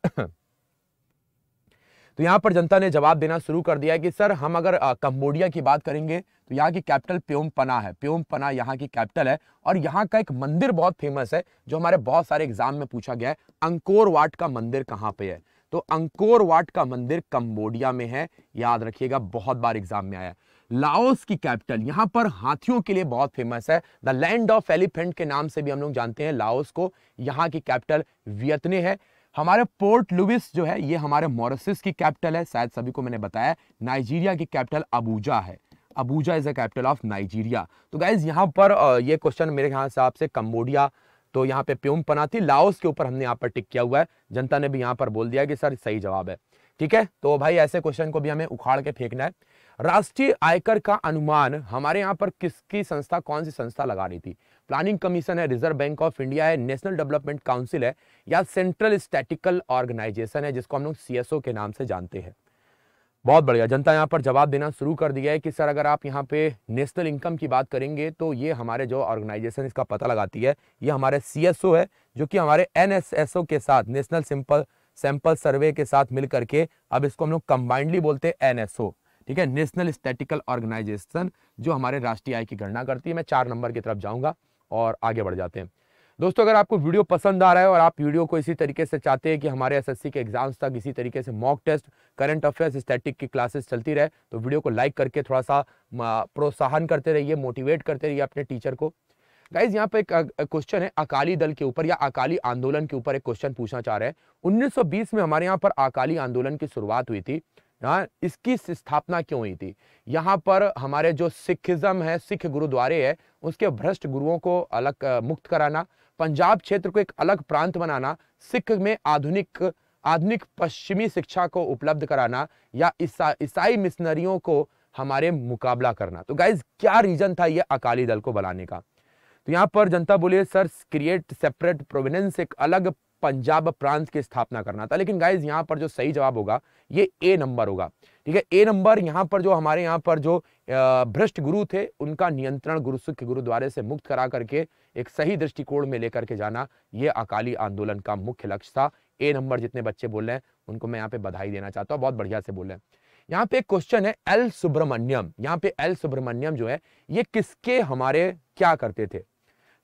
तो यहाँ पर जनता ने जवाब देना शुरू कर दिया कि सर हम अगर कंबोडिया की बात करेंगे तो यहाँ की कैपिटल प्योम पना है, प्योम पना यहाँ की कैपिटल है। और यहाँ का एक मंदिर बहुत फेमस है जो हमारे बहुत सारे एग्जाम में पूछा गया है, अंकोर वाट का मंदिर कहाँ पे है? तो अंकोर वाट का मंदिर कंबोडिया में है, याद रखिएगा, बहुत बार एग्जाम में आया है। लाओस की कैपिटल यहाँ पर हाथियों के लिए बहुत फेमस है, द लैंड ऑफ एलिफेंट के नाम से भी हम लोग जानते हैं लाओस को। यहाँ की कैपिटल वियतनाम है। हमारे पोर्ट लुइस जो है ये हमारे मॉरिशस की कैपिटल है, शायद सभी को मैंने बताया। नाइजीरिया की कैपिटल अबूजा है, अबूजा is the capital of Nigeria. तो गाइज यहाँ पर ये क्वेश्चन मेरे हिसाब से कम्बोडिया, तो यहाँ पे प्यूम पनाती लाओस के ऊपर हमने यहाँ पर टिक किया हुआ है। जनता ने भी यहाँ पर बोल दिया कि सर सही जवाब है। ठीक है, तो भाई ऐसे क्वेश्चन को भी हमें उखाड़ के फेंकना है। राष्ट्रीय आयकर का अनुमान हमारे यहाँ पर किसकी संस्था, कौन सी संस्था लगा रही थी? प्लानिंग कमीशन है, रिजर्व बैंक ऑफ इंडिया है, नेशनल डेवलपमेंट काउंसिल है, या सेंट्रल स्टैटिकल ऑर्गेनाइजेशन है जिसको हम लोग सीएसओ के नाम से जानते हैं। बहुत बढ़िया, जनता यहाँ पर जवाब देना शुरू कर दिया है कि सर अगर आप यहाँ पे नेशनल इनकम की बात करेंगे तो ये हमारे जो ऑर्गेनाइजेशन इसका पता लगाती है ये हमारे सीएसओ है, जो कि हमारे एनएसएसओ के साथ, नेशनल सिंपल सैंपल सर्वे के साथ मिल करके अब इसको हम लोग कंबाइंडली बोलते हैं एनएसओ। ठीक है, नेशनल स्टैटिकल ऑर्गेनाइजेशन जो हमारे राष्ट्रीय आय की गणना करती है। मैं चार नंबर की तरफ जाऊँगा और आगे बढ़ जाते हैं। दोस्तों अगर आपको वीडियो पसंद आ रहा है और आप वीडियो को इसी तरीके से चाहते हैं कि हमारे एसएससी के एग्जाम्स तक इसी तरीके से mock test, current affairs, static की क्लासेस चलती रहे, तो वीडियो को लाइक करके थोड़ा सा प्रोत्साहन करते रहिए, मोटिवेट करते रहिए अपने टीचर को। गाइज यहाँ पे एक क्वेश्चन है अकाली दल के ऊपर या अकाली आंदोलन के ऊपर एक क्वेश्चन पूछना चाह रहे हैं। उन्नीस सौ बीस में हमारे यहाँ पर अकाली आंदोलन की शुरुआत हुई थी, हाँ, इसकी स्थापना क्यों हुई थी? यहाँ पर हमारे जो सिखिज्म है, सिख गुरुद्वारे है, उसके भ्रष्ट गुरुओं को अलग मुक्त कराना, पंजाब क्षेत्र को एक अलग प्रांत बनाना, सिख में आधुनिक आधुनिक पश्चिमी शिक्षा को उपलब्ध कराना, या ईसा ईसाई मिशनरियों को हमारे मुकाबला करना। तो गाइज क्या रीजन था ये अकाली दल को बनाने का? तो यहाँ पर जनता बोलिए सर क्रिएट सेपरेट प्रोविनेंस, एक अलग पंजाब प्रांत की स्थापना करना था। लेकिन गाइज यहाँ पर जो सही जवाब होगा ये ए नंबर होगा। ठीक है, ए नंबर। यहाँ पर जो हमारे यहाँ पर जो भ्रष्ट गुरु थे उनका नियंत्रण गुरु सिख गुरुद्वारे से मुक्त करा करके एक सही दृष्टिकोण में लेकर के जाना, ये अकाली आंदोलन का मुख्य लक्ष्य था। ए नंबर जितने बच्चे बोल रहे हैं उनको मैं यहाँ पे बधाई देना चाहता हूँ, बहुत बढ़िया से बोल रहे हैं। यहाँ पे एक क्वेश्चन है एल सुब्रमण्यम, यहाँ पे एल सुब्रमण्यम जो है ये किसके हमारे क्या करते थे?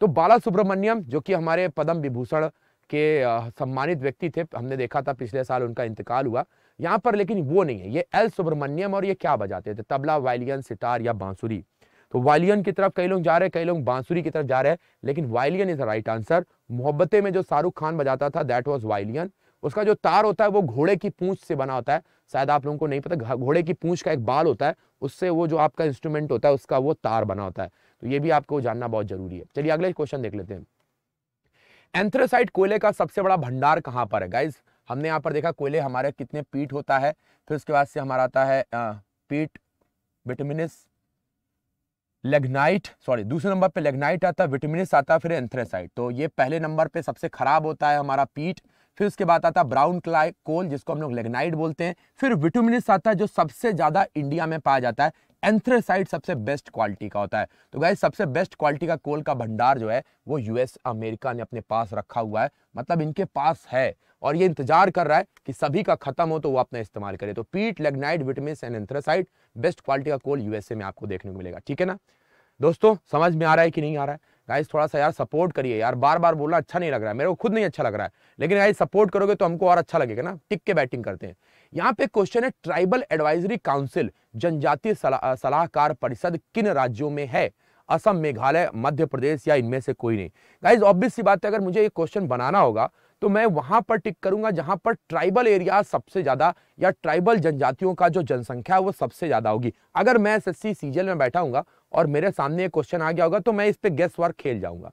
तो बाला सुब्रमण्यम जो कि हमारे पद्म विभूषण के सम्मानित व्यक्ति थे, हमने देखा था पिछले साल उनका इंतकाल हुआ। यहाँ पर लेकिन वो नहीं है, ये एल सुब्रमण्यम। और ये क्या बजाते थे? तबला, वायलिन, सितार या बांसुरी। तो वायलिन की तरफ कई लोग जा रहे हैं, कई लोग बांसुरी की तरफ जा रहे हैं, लेकिन violin is the right answer. Mohabbatein में जो शाहरुख खान बजाता था दैट वाज वायलिन। उसका जो तार होता है वो घोड़े की पूंछ से बना होता है, शायद आप लोगों को नहीं पता, घोड़े की पूंछ का एक बाल होता है, उससे वो जो आपका इंस्ट्रूमेंट होता है उसका वो तार बना होता है। तो ये भी आपको जानना बहुत जरूरी है। चलिए अगले क्वेश्चन देख लेते हैं। एंथ्रेसाइट कोयले का सबसे बड़ा भंडार कहाँ पर है? गाइज हमने यहाँ पर देखा कोयले हमारे कितने पीट होता है, फिर उसके बाद से हमारा आता है पीट, विटामिनस, लेग्नाइट, सॉरी दूसरे नंबर पे लेग्नाइट आता है, विटामिनस आता है, फिर एंथ्रेसाइट। तो ये पहले नंबर पे सबसे खराब होता है हमारा पीट, फिर उसके बाद आता है ब्राउन क्लाई कोल जिसको हम लोग लेग्नाइट बोलते हैं, फिर विटामिनस आता है जो सबसे ज्यादा इंडिया में पाया जाता है, एंथ्रेसाइट सबसे बेस्ट क्वालिटी का होता है। तो गाइस सबसे बेस्ट क्वालिटी का कोल का भंडार जो है वो यूएस अमेरिका ने अपने पास रखा हुआ है, मतलब इनके पास है और ये इंतजार कर रहा है कि सभी का खत्म हो तो वो अपना इस्तेमाल करे। तो peat, lignite, bituminous and anthracite, best quality का कोल यूएसए में आपको देखने को मिलेगा। ठीक है ना दोस्तों, समझ में आ रहा है कि नहीं आ रहा है? गाइस थोड़ा सा यार सपोर्ट करिए यार, बार बार बोलना अच्छा नहीं लग रहा है, मेरे को खुद नहीं अच्छा लग रहा है, लेकिन गाइस सपोर्ट करोगे तो हमको और अच्छा लगेगा ना। टिक के बैटिंग करते हैं। यहाँ पे क्वेश्चन है ट्राइबल एडवाइजरी काउंसिल, जनजातीय सलाह, सलाहकार परिषद किन राज्यों में है? असम, मेघालय, मध्य प्रदेश या इनमें से कोई नहीं? गाइज ऑब्वियस सी बात है, अगर मुझे ये क्वेश्चन बनाना होगा तो मैं वहां पर टिक करूंगा जहां पर ट्राइबल एरिया सबसे ज्यादा या ट्राइबल जनजातियों का जो जनसंख्या है वो सबसे ज्यादा होगी। अगर मैं एसएससी सीजीएल में बैठा हूंगा और मेरे सामने ये क्वेश्चन आ गया होगा तो मैं इस पे गेस वर्क खेल जाऊंगा।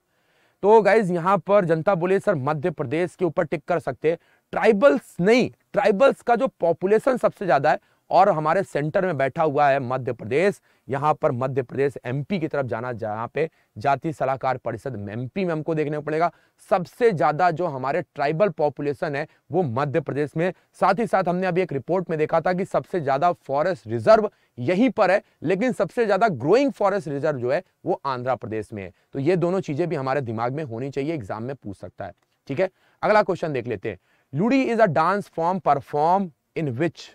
तो गाइज यहाँ पर जनता बोले सर मध्य प्रदेश के ऊपर टिक कर सकते हैं। ट्राइबल्स नहीं, ट्राइबल्स का जो पॉपुलेशन सबसे ज्यादा है और हमारे सेंटर में बैठा हुआ है मध्य प्रदेश, यहाँ पर मध्य प्रदेश एमपी की तरफ जाना, जहाँ पे जाति सलाहकार परिषद एमपी में हमको देखने को पड़ेगा। सबसे ज्यादा जो हमारे ट्राइबल पॉपुलेशन है वो मध्य प्रदेश में। साथ ही साथ हमने अभी एक रिपोर्ट में देखा था कि सबसे ज्यादा फॉरेस्ट रिजर्व यहीं पर है, लेकिन सबसे ज्यादा ग्रोइंग फॉरेस्ट रिजर्व जो है वो आंध्र प्रदेश में है। तो ये दोनों चीजें भी हमारे दिमाग में होनी चाहिए, एग्जाम में पूछ सकता है। ठीक है, अगला क्वेश्चन देख लेते हैं। Luddi is a dance form perform in which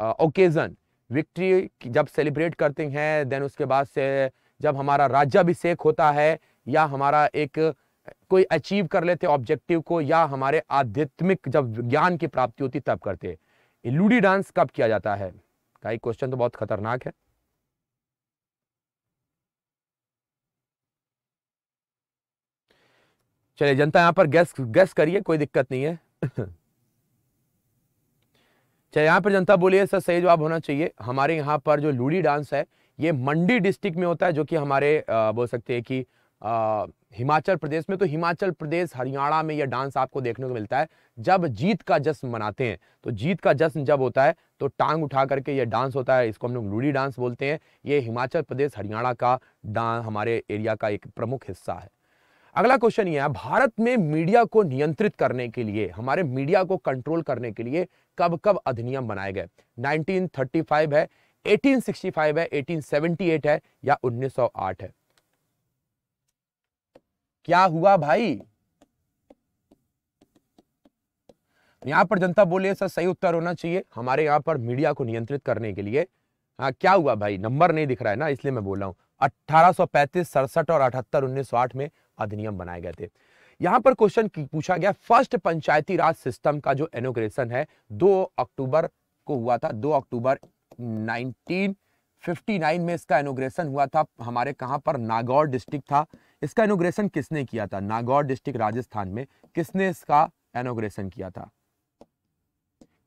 occasion? Victory जब सेलिब्रेट करते हैं, देन उसके बाद से जब हमारा राज्याभिषेक होता है, या हमारा एक कोई अचीव कर लेते ऑब्जेक्टिव को, या हमारे आध्यात्मिक जब ज्ञान की प्राप्ति होती तब करते हैं। लूडी डांस कब किया जाता है? कई क्वेश्चन तो बहुत खतरनाक है। चलिए जनता यहाँ पर गैस गैस करिए, कोई दिक्कत नहीं है। चाहे यहाँ पर जनता बोलिए सर सही जवाब होना चाहिए। हमारे यहाँ पर जो लूडी डांस है ये मंडी डिस्ट्रिक्ट में होता है, जो कि हमारे आ, बोल सकते हैं कि आ, हिमाचल प्रदेश में, तो हिमाचल प्रदेश हरियाणा में यह डांस आपको देखने को मिलता है। जब जीत का जश्न मनाते हैं, तो जीत का जश्न जब होता है तो टांग उठा करके यह डांस होता है, इसको हम लोग लूडी डांस बोलते हैं। ये हिमाचल प्रदेश हरियाणा का डांस हमारे एरिया का एक प्रमुख हिस्सा है। अगला क्वेश्चन ये है, भारत में मीडिया को नियंत्रित करने के लिए, हमारे मीडिया को कंट्रोल करने के लिए कब कब अधिनियम बनाए गए? नाइनटीन थर्टी फाइव है, एटीन सिक्सटी फाइव है, एटीन सेवेंटी एट है या उन्नीस सौ आठ है? क्या हुआ भाई? यहां पर जनता बोलिए सर सही उत्तर होना चाहिए। हमारे यहां पर मीडिया को नियंत्रित करने के लिए, हाँ क्या हुआ भाई, नंबर नहीं दिख रहा है ना इसलिए मैं बोल रहा हूँ, अठारह सौ पैंतीस, सड़सठ और अठहत्तर उन्नीस सौ आठ में अधिनियम बनाए गए थे। यहाँ पर क्वेश्चन पूछा गया, फर्स्ट पंचायती राज सिस्टम का जो इनॉग्रेशन है दो अक्टूबर को हुआ था, दो अक्टूबर नाइनटीन फिफ्टी नाइन में इसका इनॉग्रेशन हुआ था। हमारे कहाँ पर? नागौर डिस्ट्रिक्ट था। इसका इनॉग्रेशन किसने किया था? नागौर डिस्ट्रिक्ट राजस्थान में। किसने इसका इनॉग्रेशन किया था,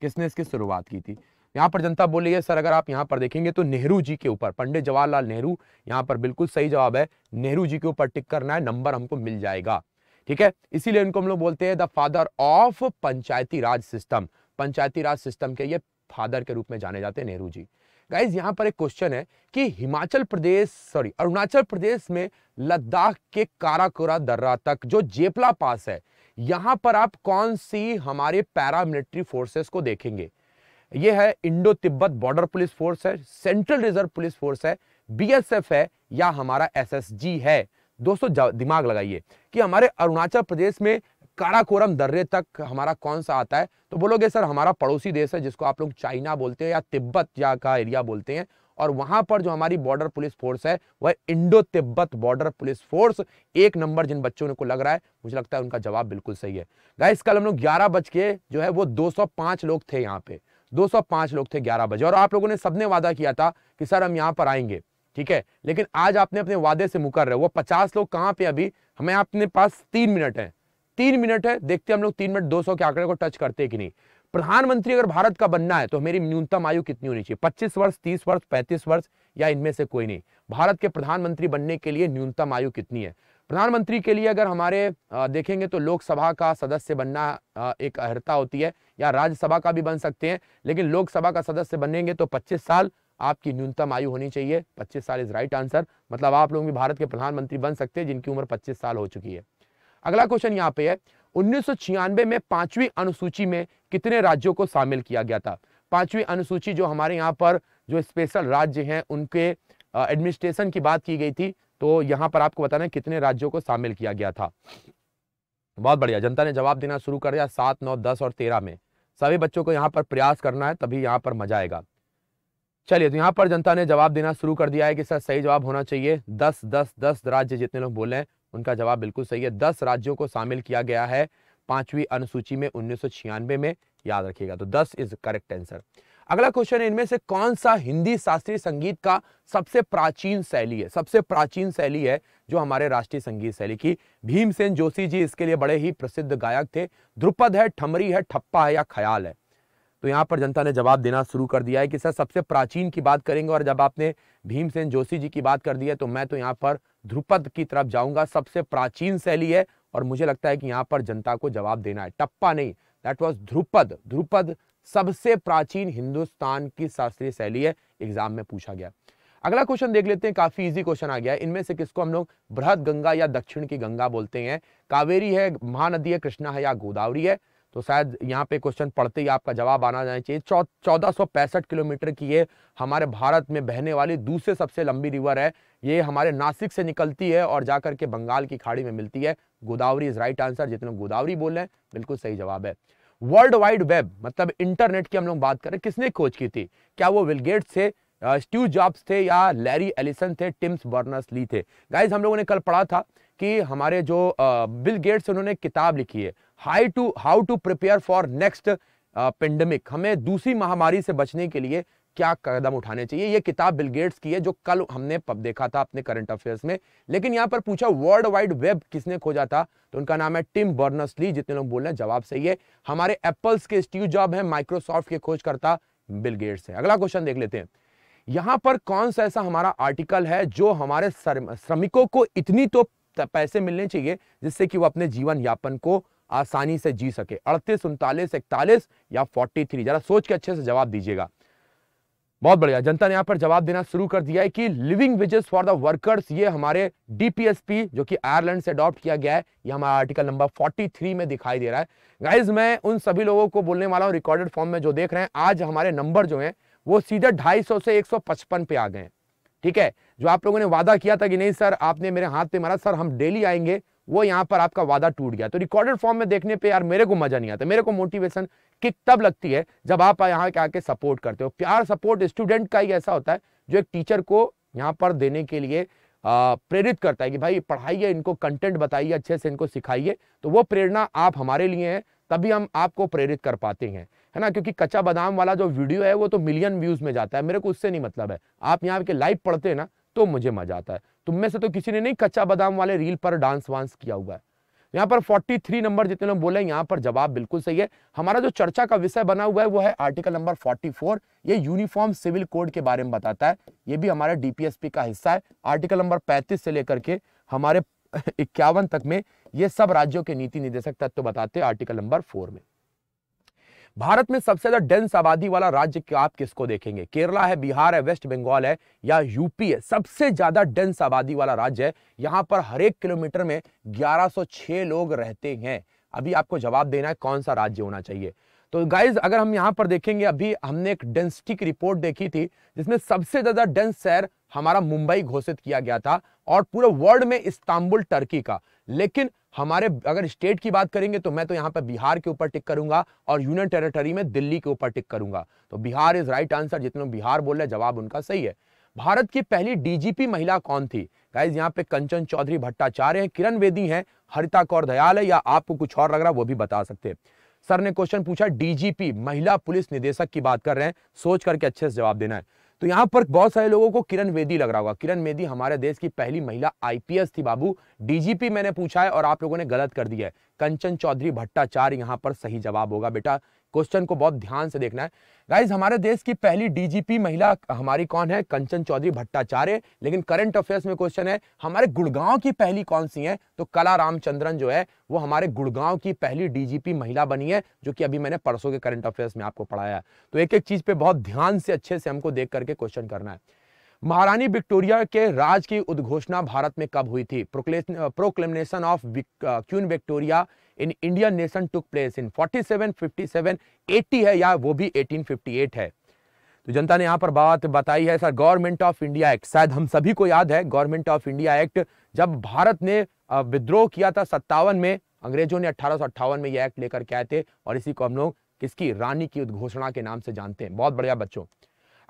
किसने इसकी शुरुआत की थी? यहाँ पर जनता बोली है सर अगर आप यहाँ पर देखेंगे तो नेहरू जी के ऊपर, पंडित जवाहरलाल नेहरू, यहाँ पर बिल्कुल सही जवाब है, नेहरू जी के ऊपर टिक करना है, नंबर हमको मिल जाएगा। ठीक है, इसीलिए इनको हम लोग बोलते हैं the father of Panchayati Raj system, Panchayati Raj system के ये फादर के रूप में जाने जाते हैं नेहरू जी। गाइज यहाँ पर एक क्वेश्चन है कि हिमाचल प्रदेश सॉरी अरुणाचल प्रदेश में लद्दाख के काराकोरा दर्रा तक जो जेपला पास है, यहाँ पर आप कौन सी हमारे पैरामिलिट्री फोर्सेस को देखेंगे? ये है Indo Tibet border police force है, सेंट्रल रिजर्व पुलिस फोर्स है, बीएसएफ है या हमारा एसएसजी है? दोस्तों दिमाग लगाइए कि हमारे अरुणाचल प्रदेश में काराकोरम दर्रे तक हमारा कौन सा आता है? तो बोलोगे सर हमारा पड़ोसी देश है जिसको आप लोग चाइना बोलते हैं या तिब्बत या का एरिया बोलते हैं, और वहां पर जो हमारी बॉर्डर पुलिस फोर्स है वह Indo Tibet border police force. एक नंबर जिन बच्चों को लग रहा है, मुझे लगता है उनका जवाब बिल्कुल सही है। गाइस कल हम लोग ग्यारह बज के जो है वो दो सौ पांच लोग थे, यहाँ पे दो सौ पांच लोग थे ग्यारह बजे, और आप लोगों ने सबने वादा किया था कि सर हम यहाँ पर आएंगे। ठीक है, लेकिन आज आपने अपने वादे से मुकर रहे हो। वो पचास लोग कहाँ पे? अभी हमें अपने पास तीन मिनट है, तीन मिनट है, देखते हैं हम लोग तीन मिनट दो सौ के आंकड़े को टच करते कि नहीं। प्रधानमंत्री अगर भारत का बनना है तो मेरी न्यूनतम आयु कितनी होनी चाहिए? पच्चीस वर्ष, तीस वर्ष, पैंतीस वर्ष या इनमें से कोई नहीं? भारत के प्रधानमंत्री बनने के लिए न्यूनतम आयु कितनी है? प्रधानमंत्री के लिए अगर हमारे देखेंगे तो लोकसभा का सदस्य बनना एक अर्हता होती है, या राज्यसभा का भी बन सकते हैं, लेकिन लोकसभा का सदस्य बनेंगे तो पच्चीस साल आपकी न्यूनतम आयु होनी चाहिए। पच्चीस साल इज राइट आंसर, मतलब आप लोग भी भारत के प्रधानमंत्री बन सकते हैं जिनकी उम्र पच्चीस साल हो चुकी है। अगला क्वेश्चन यहाँ पे है, उन्नीस सौ छियानवे में पांचवी अनुसूची में कितने राज्यों को शामिल किया गया था? पांचवी अनुसूची जो हमारे यहाँ पर जो स्पेशल राज्य हैं उनके एडमिनिस्ट्रेशन की बात की गई थी, तो यहाँ पर आपको बताना है कितने राज्यों को शामिल किया गया था। बहुत बढ़िया, जनता ने जवाब देना शुरू कर दिया सात, नौ, दस और तेरह में। सभी बच्चों को यहाँ पर प्रयास करना है तभी यहाँ पर मजा आएगा। चलिए, तो यहाँ पर जनता ने जवाब देना शुरू कर दिया है कि सर सही जवाब होना चाहिए दस, दस, दस राज्य जितने लोग बोले हैं उनका जवाब बिल्कुल सही है। दस राज्यों को शामिल किया गया है पांचवी अनुसूची में उन्नीस सौ छियानवे में, याद रखिएगा, तो दस इज करेक्ट आंसर। अगला क्वेश्चन है, इनमें से कौन सा हिंदी शास्त्रीय संगीत का सबसे प्राचीन शैली है? सबसे प्राचीन शैली है जो हमारे राष्ट्रीय संगीत शैली की, भीमसेन जोशी जी इसके लिए बड़े ही प्रसिद्ध गायक थे। ध्रुपद है, ठमरी है, ठप्पा है या ख्याल है? तो यहाँ पर जनता ने जवाब देना शुरू कर दिया है कि सर सबसे प्राचीन की बात करेंगे, और जब आपने भीमसेन जोशी जी की बात कर दी है तो मैं तो यहाँ पर ध्रुपद की तरफ जाऊंगा, सबसे प्राचीन शैली है, और मुझे लगता है कि यहाँ पर जनता को जवाब देना है। टप्पा नहीं, दैट वाज ध्रुपद। ध्रुपद सबसे प्राचीन हिंदुस्तान की शास्त्रीय शैली है, एग्जाम में पूछा गया। अगला क्वेश्चन देख लेते हैं, काफी इजी क्वेश्चन आ गया है। इनमें से किसको हम लोग बृहद गंगा या दक्षिण की गंगा बोलते हैं? कावेरी है, महानदी है, कृष्णा है या गोदावरी है? तो शायद यहाँ पे क्वेश्चन पढ़ते ही आपका जवाब आना जाना चाहिए। चौ चौदह सौ पैंसठ किलोमीटर की ये हमारे भारत में बहने वाली दूसरे सबसे लंबी रिवर है। ये हमारे नासिक से निकलती है और जाकर के बंगाल की खाड़ी में मिलती है। गोदावरी इज राइट आंसर, जितने लोग गोदावरी बोल रहे हैं बिल्कुल सही जवाब है। वर्ल्ड वाइड वेब मतलब इंटरनेट की हम लोग बात करें, किसने खोज की थी? क्या वो विल गेट्स थे, स्टीव जॉब्स थे या लैरी एलिसन थे, टिम्स बर्नर्स ली थे? गाइज हम लोगों ने कल पढ़ा था कि हमारे जो बिल गेट्स उन्होंने किताब लिखी है how to how to prepare for next pandemic, हमें दूसरी महामारी से बचने के लिए क्या कदम उठाने चाहिए। ये किताब बिल गेट्स की है जो कल हमने देखा था अपने करंट अफेयर्स में। लेकिन यहाँ पर पूछा वर्ल्ड वाइड वेब किसने खोजा था, तो उनका नाम है टिम बर्नर्स-ली। जितने लोग बोल रहे हैं जवाब सही है। हमारे एप्पल्स के स्टीव जॉब है, माइक्रोसॉफ्ट के खोजकर्ता बिल गेट्स है। अगला क्वेश्चन देख लेते हैं। यहाँ पर कौन सा ऐसा हमारा आर्टिकल है जो हमारे श्रमिकों को इतनी तो पैसे मिलने चाहिए जिससे कि वो अपने जीवन यापन को आसानी से जी सके। अड़तीस, उनतालीस, इकतालीस या तैंतालीस, जरा सोच के अच्छे से जवाब दीजिएगा। बहुत बढ़िया, जनता ने यहाँ पर जवाब देना शुरू कर दिया है कि living wages for the workers, ये हमारे डीपीएसपी जो कि आयरलैंड से अडॉप्ट किया गया है, ये हमारा आर्टिकल नंबर तैंतालीस में दिखाई दे रहा है। गाइज मैं उन सभी लोगों को बोलने वाला हूँ रिकॉर्डेड फॉर्म में जो देख रहे हैं, आज हमारे नंबर जो है वो सीधे ढाई सौ से एक सौ पचपन पे आ गए। ठीक है, जो आप लोगों ने वादा किया था कि नहीं सर आपने मेरे हाथ पे मारा, सर हम डेली आएंगे, वो यहाँ पर आपका वादा टूट गया। तो रिकॉर्डेड फॉर्म में देखने पे यार मेरे को मजा नहीं आता। मेरे को मोटिवेशन किक तब लगती है जब आप यहाँ के आके सपोर्ट करते हो। प्यार सपोर्ट स्टूडेंट का ही ऐसा होता है जो एक टीचर को यहाँ पर देने के लिए आ, प्रेरित करता है कि भाई पढ़ाइए इनको, कंटेंट बताइए, अच्छे से इनको सिखाइए। तो वो प्रेरणा आप हमारे लिए हैं, तभी हम आपको प्रेरित कर पाते हैं, है ना। क्योंकि कच्चा बादाम वाला जो वीडियो है वो तो मिलियन व्यूज में जाता है, मेरे को उससे नहीं मतलब है। आप यहाँ के लाइव पढ़ते हैं ना तो मुझे मजा आता है। तुम में से तो किसी ने नहीं कच्चा बादाम वाले रील पर डांस वांस किया हुआ है। यहाँ पर तैंतालीस नंबर जितने लोग बोले हैं यहाँ पर जवाब बिल्कुल सही है। हमारा जो चर्चा का विषय बना हुआ है वो है आर्टिकल नंबर चौवालीस, ये यूनिफॉर्म सिविल कोड के बारे में बताता है। ये भी हमारे डीपीएसपी का हिस्सा है। आर्टिकल नंबर पैंतीस से लेकर के हमारे इक्यावन तक में ये सब राज्यों के नीति निदेशक तत्व तो बताते हैं। आर्टिकल नंबर फोर में भारत में सबसे ज्यादा डेंस आबादी वाला राज्य कि आप किसको देखेंगे, केरला है, बिहार है, वेस्ट बंगाल है या यूपी है। सबसे ज्यादा डेंस आबादी वाला राज्य है। यहाँ पर हर एक किलोमीटर में ग्यारह सौ छह लोग रहते हैं। अभी आपको जवाब देना है कौन सा राज्य होना चाहिए। तो गाइज अगर हम यहाँ पर देखेंगे, अभी हमने एक डेंसिटी की रिपोर्ट देखी थी जिसमें सबसे ज्यादा डेंस शहर हमारा मुंबई घोषित किया गया था और पूरे वर्ल्ड में इस्तांबुल टर्की का। लेकिन हमारे अगर स्टेट की बात करेंगे तो मैं तो यहाँ पर बिहार के ऊपर टिक करूंगा और यूनियन टेरिटरी में दिल्ली के ऊपर टिक करूंगा। तो बिहार इज राइट आंसर। जितने लोग बिहार बोल रहे हैं जवाब उनका सही है। भारत की पहली डीजीपी महिला कौन थी, गाइज यहाँ पे कंचन चौधरी भट्टाचार्य हैं, किरण बेदी हैं, हरिता कौर दयाल है या आपको कुछ और लग रहा है वो भी बता सकते हैं। सर ने क्वेश्चन पूछा डीजीपी महिला पुलिस निदेशक की बात कर रहे हैं, सोच करके अच्छे से जवाब देना है। तो यहाँ पर बहुत सारे लोगों को किरण बेदी लग रहा होगा। किरण बेदी हमारे देश की पहली महिला आईपीएस थी बाबू। डीजीपी मैंने पूछा है और आप लोगों ने गलत कर दिया है। कंचन चौधरी भट्टाचार्य यहाँ पर सही जवाब होगा। बेटा क्वेश्चन को बहुत ध्यान से देखना है। गाइज हमारे देश की पहली डीजीपी महिला हमारी कौन है, कंचन चौधरी भट्टाचार्य। लेकिन करंट अफेयर्स में क्वेश्चन है हमारे गुड़गांव की पहली कौन सी है, तो कला रामचंद्रन जो है वो हमारे गुड़गांव की पहली डीजीपी महिला बनी है, जो कि अभी मैंने परसों के करंट अफेयर्स में आपको पढ़ाया है। तो एक एक चीज पे बहुत ध्यान से अच्छे से हमको देख करके क्वेश्चन करना है। महारानी विक्टोरिया के राज की उद्घोषणा भारत में कब हुई थी, proclamation of Queen Victoria in Indian nation took place in सैंतालीस, सत्तावन, अस्सी है या वो भी अठारह सौ अट्ठावन है। तो जनता ने यहाँ पर बात बताई है sir government of India act, शायद हम सभी को याद है गवर्नमेंट ऑफ इंडिया एक्ट, जब भारत ने विद्रोह किया था सत्तावन में, अंग्रेजों ने अठारह सौ अट्ठावन में यह एक्ट लेकर के आए थे और इसी को हम लोग इसकी रानी की उद्घोषणा के नाम से जानते हैं। बहुत बढ़िया बच्चों,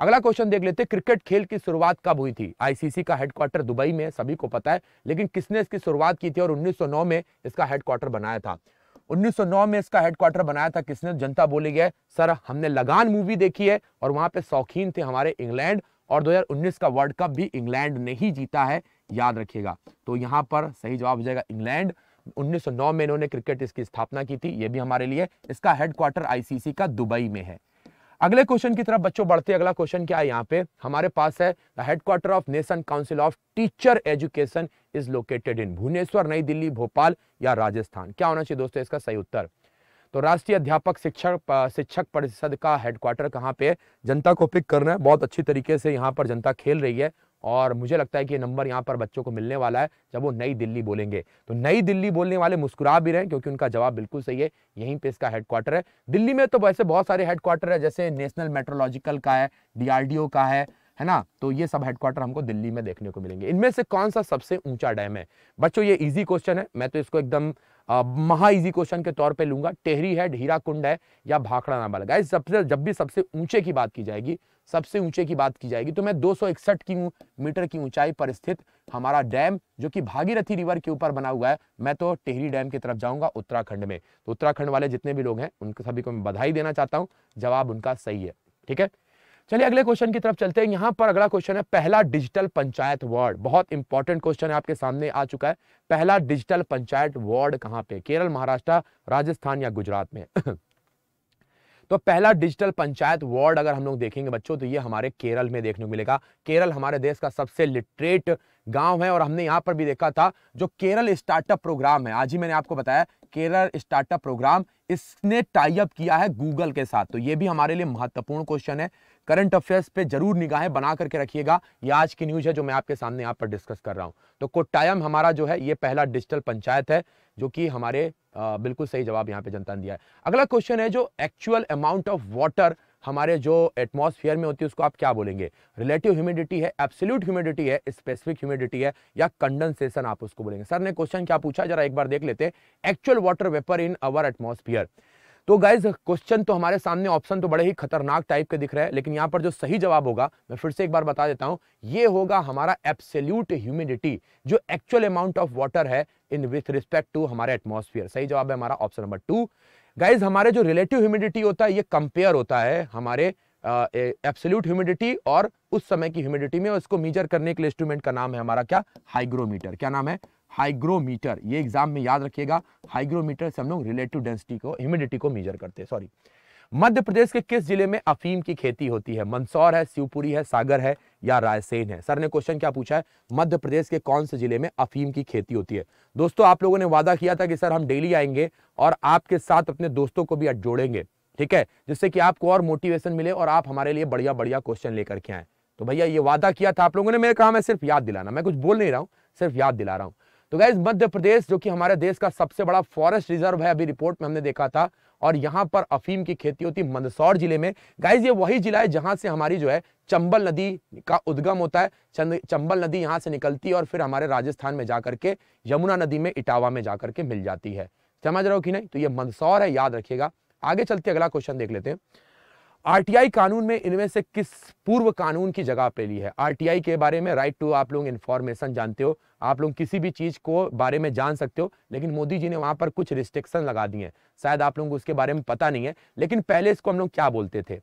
अगला क्वेश्चन देख लेते हैं। क्रिकेट खेल की शुरुआत कब हुई थी, आईसीसी का हेडक्वार्टर दुबई में सभी को पता है, लेकिन किसने इसकी शुरुआत की थी और उन्नीस सौ नौ में इसका हेडक्वार्टर बनाया था। उन्नीस सौ नौ में इसका हेडक्वार्टर बनाया था किसने, जनता बोली है सर हमने लगान मूवी देखी है और वहां पे शौकीन थे हमारे इंग्लैंड, और दो हज़ार उन्नीस का वर्ल्ड कप भी इंग्लैंड ने ही जीता है, याद रखिएगा। तो यहाँ पर सही जवाब हो जाएगा इंग्लैंड। उन्नीस सौ नौ में इन्होंने क्रिकेट इसकी स्थापना की थी। ये भी हमारे लिए इसका हेडक्वार्टर आईसीसी का दुबई में है। अगले क्वेश्चन की तरफ बच्चों बढ़ते हैं। अगला क्वेश्चन क्या है, यहाँ पे हमारे पास है the headquarter of nation council of teacher education is located in Bhubaneswar, नई दिल्ली, भोपाल या राजस्थान। क्या होना चाहिए दोस्तों इसका सही उत्तर, तो राष्ट्रीय अध्यापक शिक्षक शिक्षक परिषद का हेडक्वार्टर कहाँ पे है, जनता को पिक करना है। बहुत अच्छी तरीके से यहाँ पर जनता खेल रही है और मुझे लगता है कि नंबर यहाँ पर बच्चों को मिलने वाला है जब वो नई दिल्ली बोलेंगे। तो नई दिल्ली बोलने वाले मुस्कुरा भी रहे हैं क्योंकि उनका जवाब बिल्कुल सही है, यहीं पे इसका हेडक्वार्टर है। दिल्ली में तो वैसे बहुत सारे हेडक्वार्टर है, जैसे नेशनल मेट्रोलॉजिकल का है, डीआरडीओ का है है ना। तो ये सब हेडक्वार्टर हमको दिल्ली में देखने को मिलेंगे। इनमें से कौन सा सबसे ऊंचा डैम है, बच्चों ये इजी क्वेश्चन है, मैं तो इसको एकदम महा इजी क्वेश्चन के तौर पे लूंगा। टेहरी है, हीराकुंड है या भाखड़ा नाबाल। गाइस सबसे जब भी सबसे ऊंचे की बात की जाएगी, सबसे ऊंचे की बात की जाएगी तो मैं दो सौ इकसठ की मीटर की ऊंचाई पर स्थित हमारा डैम जो कि भागीरथी रिवर के ऊपर बना हुआ है, मैं तो टेहरी डैम की तरफ जाऊंगा उत्तराखंड में। तो उत्तराखंड वाले जितने भी लोग हैं उन सभी को मैं बधाई देना चाहता हूँ, जवाब उनका सही है। ठीक है चलिए अगले क्वेश्चन की तरफ चलते हैं। यहाँ पर अगला क्वेश्चन है पहला डिजिटल पंचायत वार्ड। बहुत इंपॉर्टेंट क्वेश्चन है, आपके सामने आ चुका है। पहला डिजिटल पंचायत वार्ड कहाँ पे? केरल, महाराष्ट्र, राजस्थान या गुजरात में? तो पहला डिजिटल पंचायत वार्ड अगर हम लोग देखेंगे बच्चों तो ये हमारे केरल में देखने को मिलेगा। केरल हमारे देश का सबसे लिटरेट गांव है और हमने यहाँ पर भी देखा था जो केरल स्टार्टअप प्रोग्राम है, आज ही मैंने आपको बताया केरल स्टार्टअप प्रोग्राम, इसने टाई अप किया है गूगल के साथ। तो ये भी हमारे लिए महत्वपूर्ण क्वेश्चन है। करंट अफेयर्स पे जरूर निगाहें बना करके रखिएगा, ये आज की न्यूज है जो मैं आपके सामने यहाँ पर डिस्कस कर रहा हूँ। तो कोट्टायम हमारा जो है ये पहला डिजिटल पंचायत है, जो कि हमारे आ, बिल्कुल सही जवाब यहाँ पे जनता ने दिया है। अगला क्वेश्चन है जो एक्चुअल अमाउंट ऑफ वाटर हमारे जो एटमॉस्फेयर में होती है उसको आप क्या बोलेंगे? रिलेटिव ह्यूमिडिटी है, एब्सोल्यूट ह्यूमिडिटी है, स्पेसिफिक ह्यूमिडिटी है या कंडेंसेशन आप उसको बोलेंगे? सर ने क्वेश्चन क्या पूछा जरा एक बार देख लेते हैं। Actual water vapour in our atmosphere. तो गाइज क्वेश्चन तो हमारे सामने ऑप्शन तो बड़े ही खतरनाक टाइप के दिख रहे हैं, लेकिन यहाँ पर जो सही जवाब होगा मैं फिर से एक बार बता देता हूँ, ये होगा हमारा एब्सोल्यूट ह्यूमिडिटी, जो एक्चुअल अमाउंट ऑफ वाटर है इन विथ रिस्पेक्ट टू हमारे एटमॉस्फेयर। सही जवाब है हमारा ऑप्शन नंबर टू। गाइज हमारे जो रिलेटिव ह्यूमिडिटी होता है ये कंपेयर होता है हमारे एब्सोल्यूट ह्यूमिडिटी और उस समय की ह्यूमिडिटी में, और इसको मीजर करने के लिए इंस्ट्रूमेंट का नाम है हमारा क्या? हाइग्रोमीटर। क्या नाम है? हाइग्रोमीटर। ये एग्जाम में याद रखिएगा, हाइग्रोमीटर से हम लोग रिलेटिव डेंसिटी को, ह्यूमिडिटी को मेजर करते हैं। सॉरी। मध्य प्रदेश के किस जिले में अफीम की खेती होती है? मंदसौर है, शिवपुरी है, सागर है या रायसेन है? सर ने क्वेश्चन क्या पूछा है? मध्य प्रदेश के कौन से जिले में अफीम की खेती होती है? दोस्तों आप लोगों ने वादा किया था कि सर हम डेली आएंगे और आपके साथ अपने दोस्तों को भी जोड़ेंगे, ठीक है, जिससे कि आपको और मोटिवेशन मिले और आप हमारे लिए बढ़िया बढ़िया क्वेश्चन लेकर के आए। तो भैया ये वादा किया था आप लोगों ने, मेरे कहा मैं सिर्फ याद दिलाना, मैं कुछ बोल नहीं रहा हूँ, सिर्फ याद दिला रहा हूँ। तो गाइज मध्य प्रदेश जो कि हमारे देश का सबसे बड़ा फॉरेस्ट रिजर्व है, अभी रिपोर्ट में हमने देखा था, और यहाँ पर अफीम की खेती होती है मंदसौर जिले में। गाइज ये वही जिला है जहाँ से हमारी जो है चंबल नदी का उद्गम होता है। चंबल नदी यहाँ से निकलती है और फिर हमारे राजस्थान में जाकर के यमुना नदी में इटावा में जाकर के मिल जाती है। समझ रहे हो कि नहीं? तो ये मंदसौर है, याद रखिएगा। आगे चलते अगला क्वेश्चन देख लेते हैं। आरटीआई कानून में इनमें से किस पूर्व कानून की जगह पे ली है? आरटीआई के बारे में राइट टू आप लोग इन्फॉर्मेशन जानते हो, आप लोग किसी भी चीज़ को बारे में जान सकते हो, लेकिन मोदी जी ने वहाँ पर कुछ रिस्ट्रिक्शन लगा दिए हैं, शायद आप लोगों को उसके बारे में पता नहीं है, लेकिन पहले इसको हम लोग क्या बोलते थे?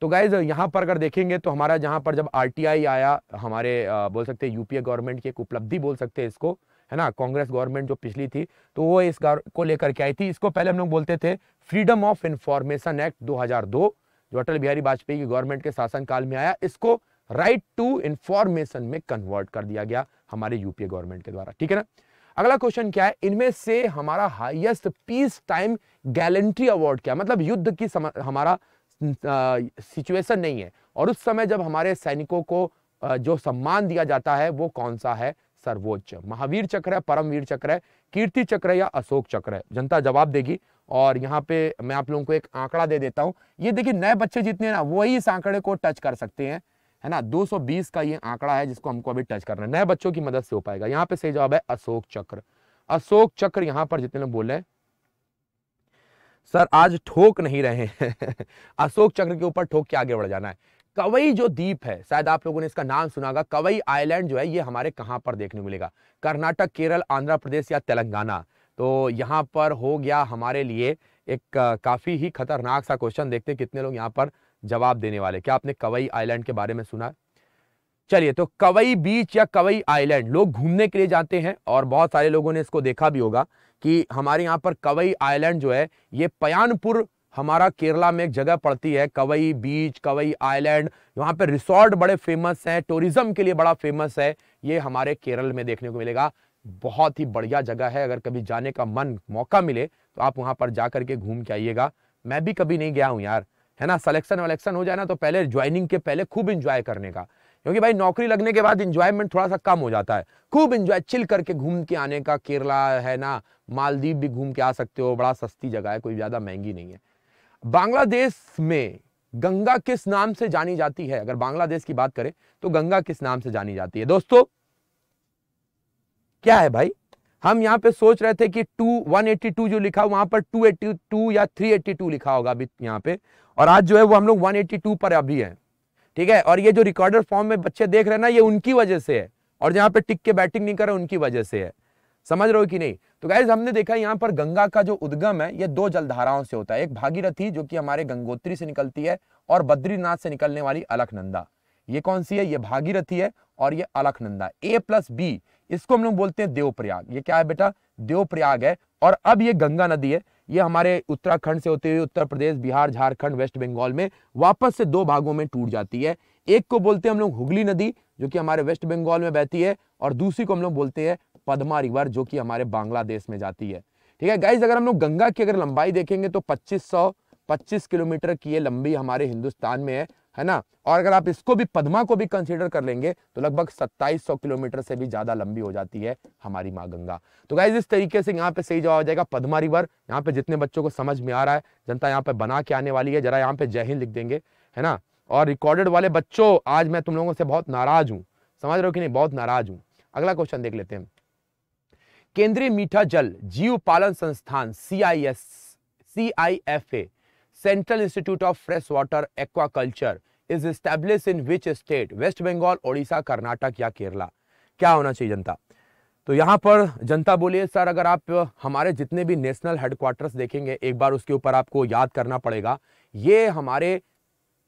तो गाइज यहाँ पर अगर देखेंगे तो हमारा जहाँ पर जब आरटीआई आया, हमारे बोल सकते हैं यूपीए गवर्नमेंट की एक उपलब्धि बोल सकते हैं इसको, है ना, कांग्रेस गवर्नमेंट जो पिछली थी तो वो इस को लेकर के आई थी। इसको पहले हम लोग बोलते थे फ्रीडम ऑफ इंफॉर्मेशन एक्ट दो हज़ार दो, जो अटल बिहारी वाजपेयी की गवर्नमेंट के शासनकाल में आया। इसको राइट टू इंफॉर्मेशन में कन्वर्ट कर दिया गया हमारे यूपीए गवर्नमेंट के द्वारा, ठीक है ना। अगला क्वेश्चन क्या है? इनमें से हमारा highest peace time gallantry award क्या है? मतलब युद्ध की हमारा सिचुएशन नहीं है और उस समय जब हमारे सैनिकों को आ, जो सम्मान दिया जाता है वो कौन सा है? सर्वोच्च। महावीर चक्र है, परमवीर चक्र है, कीर्ति चक्र है या अशोक चक्र है? जनता जवाब देगी। और यहाँ पे मैं आप लोगों को एक आंकड़ा दे देता हूँ, ये देखिए नए बच्चे जितने ना वही इस आंकड़े को टच कर सकते हैं, है ना। दो सौ बीस का ये आंकड़ा है जिसको हमको अभी टच करना है, नए बच्चों की मदद से हो पाएगा। यहाँ पे सही जवाब है अशोक चक्र। अशोक चक्र यहाँ पर जितने लोग बोले हैं सर आज ठोक नहीं रहे हैं अशोक चक्र के ऊपर ठोक के आगे बढ़ जाना है। कवई जो द्वीप है, शायद आप लोगों ने इसका नाम सुना होगा, कवई आइलैंड जो है ये हमारे कहाँ पर देखने को मिलेगा? कर्नाटक, केरल, आंध्र प्रदेश या तेलंगाना? तो यहाँ पर हो गया हमारे लिए एक काफ़ी ही खतरनाक सा क्वेश्चन। देखते हैं कितने लोग यहाँ पर जवाब देने वाले। क्या आपने कवई आइलैंड के बारे में सुना? चलिए, तो कवई बीच या कवई आइलैंड लोग घूमने के लिए जाते हैं और बहुत सारे लोगों ने इसको देखा भी होगा कि हमारे यहाँ पर कवई आइलैंड जो है ये पयानपुर, हमारा केरला में एक जगह पड़ती है, कवई बीच, कवई आइलैंड। यहाँ पे रिसोर्ट बड़े फेमस हैं, टूरिज्म के लिए बड़ा फेमस है, ये हमारे केरल में देखने को मिलेगा। बहुत ही बढ़िया जगह है, अगर कभी जाने का मन मौका मिले तो आप वहाँ पर जा करके घूम के आइएगा। मैं भी कभी नहीं गया हूँ यार, है ना। सलेक्शन वलेक्शन हो जाए ना तो पहले, ज्वाइनिंग के पहले खूब इंजॉय करने का, क्योंकि भाई नौकरी लगने के बाद इंजॉयमेंट थोड़ा सा कम हो जाता है। खूब इंजॉय चिल करके घूम के आने का, केरला है ना, मालदीव भी घूम के आ सकते हो, बड़ा सस्ती जगह है, कोई ज़्यादा महंगी नहीं है। बांग्लादेश में गंगा किस नाम से जानी जाती है? अगर बांग्लादेश की बात करें तो गंगा किस नाम से जानी जाती है? दोस्तों क्या है भाई, हम यहाँ पे सोच रहे थे कि टू वन एट्टी टू जो लिखा वहां पर टू एट्टी टू या थ्री एट्टी टू लिखा होगा अभी यहाँ पे, और आज जो है वो हम लोग वन एट्टी टू पर अभी है, ठीक है। और ये जो रिकॉर्डर फॉर्म में बच्चे देख रहे हैं ना, ये उनकी वजह से है, और जहाँ पे टिक के बैटिंग नहीं कर रहे उनकी वजह से है। समझ रहे हो कि नहीं? तो गाइज हमने देखा यहाँ पर गंगा का जो उद्गम है ये दो जलधाराओं से होता है, एक भागीरथी जो कि हमारे गंगोत्री से निकलती है और बद्रीनाथ से निकलने वाली अलकनंदा। ये कौन सी है? ये भागीरथी है और ये अलकनंदा। ए प्लस बी इसको हम लोग बोलते हैं देवप्रयाग। ये क्या है बेटा? देवप्रयाग है। और अब ये गंगा नदी है, ये हमारे उत्तराखंड से होते हुए उत्तर प्रदेश, बिहार, झारखंड, वेस्ट बंगाल में वापस से दो भागों में टूट जाती है। एक को बोलते हैं हम लोग हुगली नदी जो कि हमारे वेस्ट बंगाल में बहती है और दूसरी को हम लोग बोलते हैं पद्मा रिवर जो कि हमारे बांग्लादेश में जाती है। ठीक है गाइज, अगर हम लोग गंगा की अगर लंबाई देखेंगे तो पच्चीस सौ पच्चीस किलोमीटर की ये लंबी हमारे हिंदुस्तान में है, है ना। और अगर आप इसको भी पद्मा को भी कंसीडर कर लेंगे तो लगभग सत्ताईस सौ किलोमीटर से भी ज्यादा लंबी हो जाती है हमारी माँ गंगा। तो गाइज इस तरीके से यहाँ पे सही जवाब हो जाएगा पद्मा रिवर। यहाँ पे जितने बच्चों को समझ में आ रहा है, जनता यहाँ पे बना के आने वाली है, जरा यहाँ पे जय हिंद लिख देंगे, है ना। और रिकॉर्डेड वाले बच्चों, आज मैं तुम लोगों से बहुत नाराज हूँ, समझ रहे हो कि नहीं, बहुत नाराज हूँ। अगला क्वेश्चन देख लेते हैं। केंद्रीय मीठा जल जीव पालन संस्थान C I S C I F A central institute of fresh water aquaculture is established in which state? West Bengal, Odisha, Karnataka या केरला? क्या होना चाहिए जनता? तो यहाँ पर जनता बोलिए सर, अगर आप हमारे जितने भी नेशनल हेडक्वार्टर्स देखेंगे एक बार उसके ऊपर आपको याद करना पड़ेगा, ये हमारे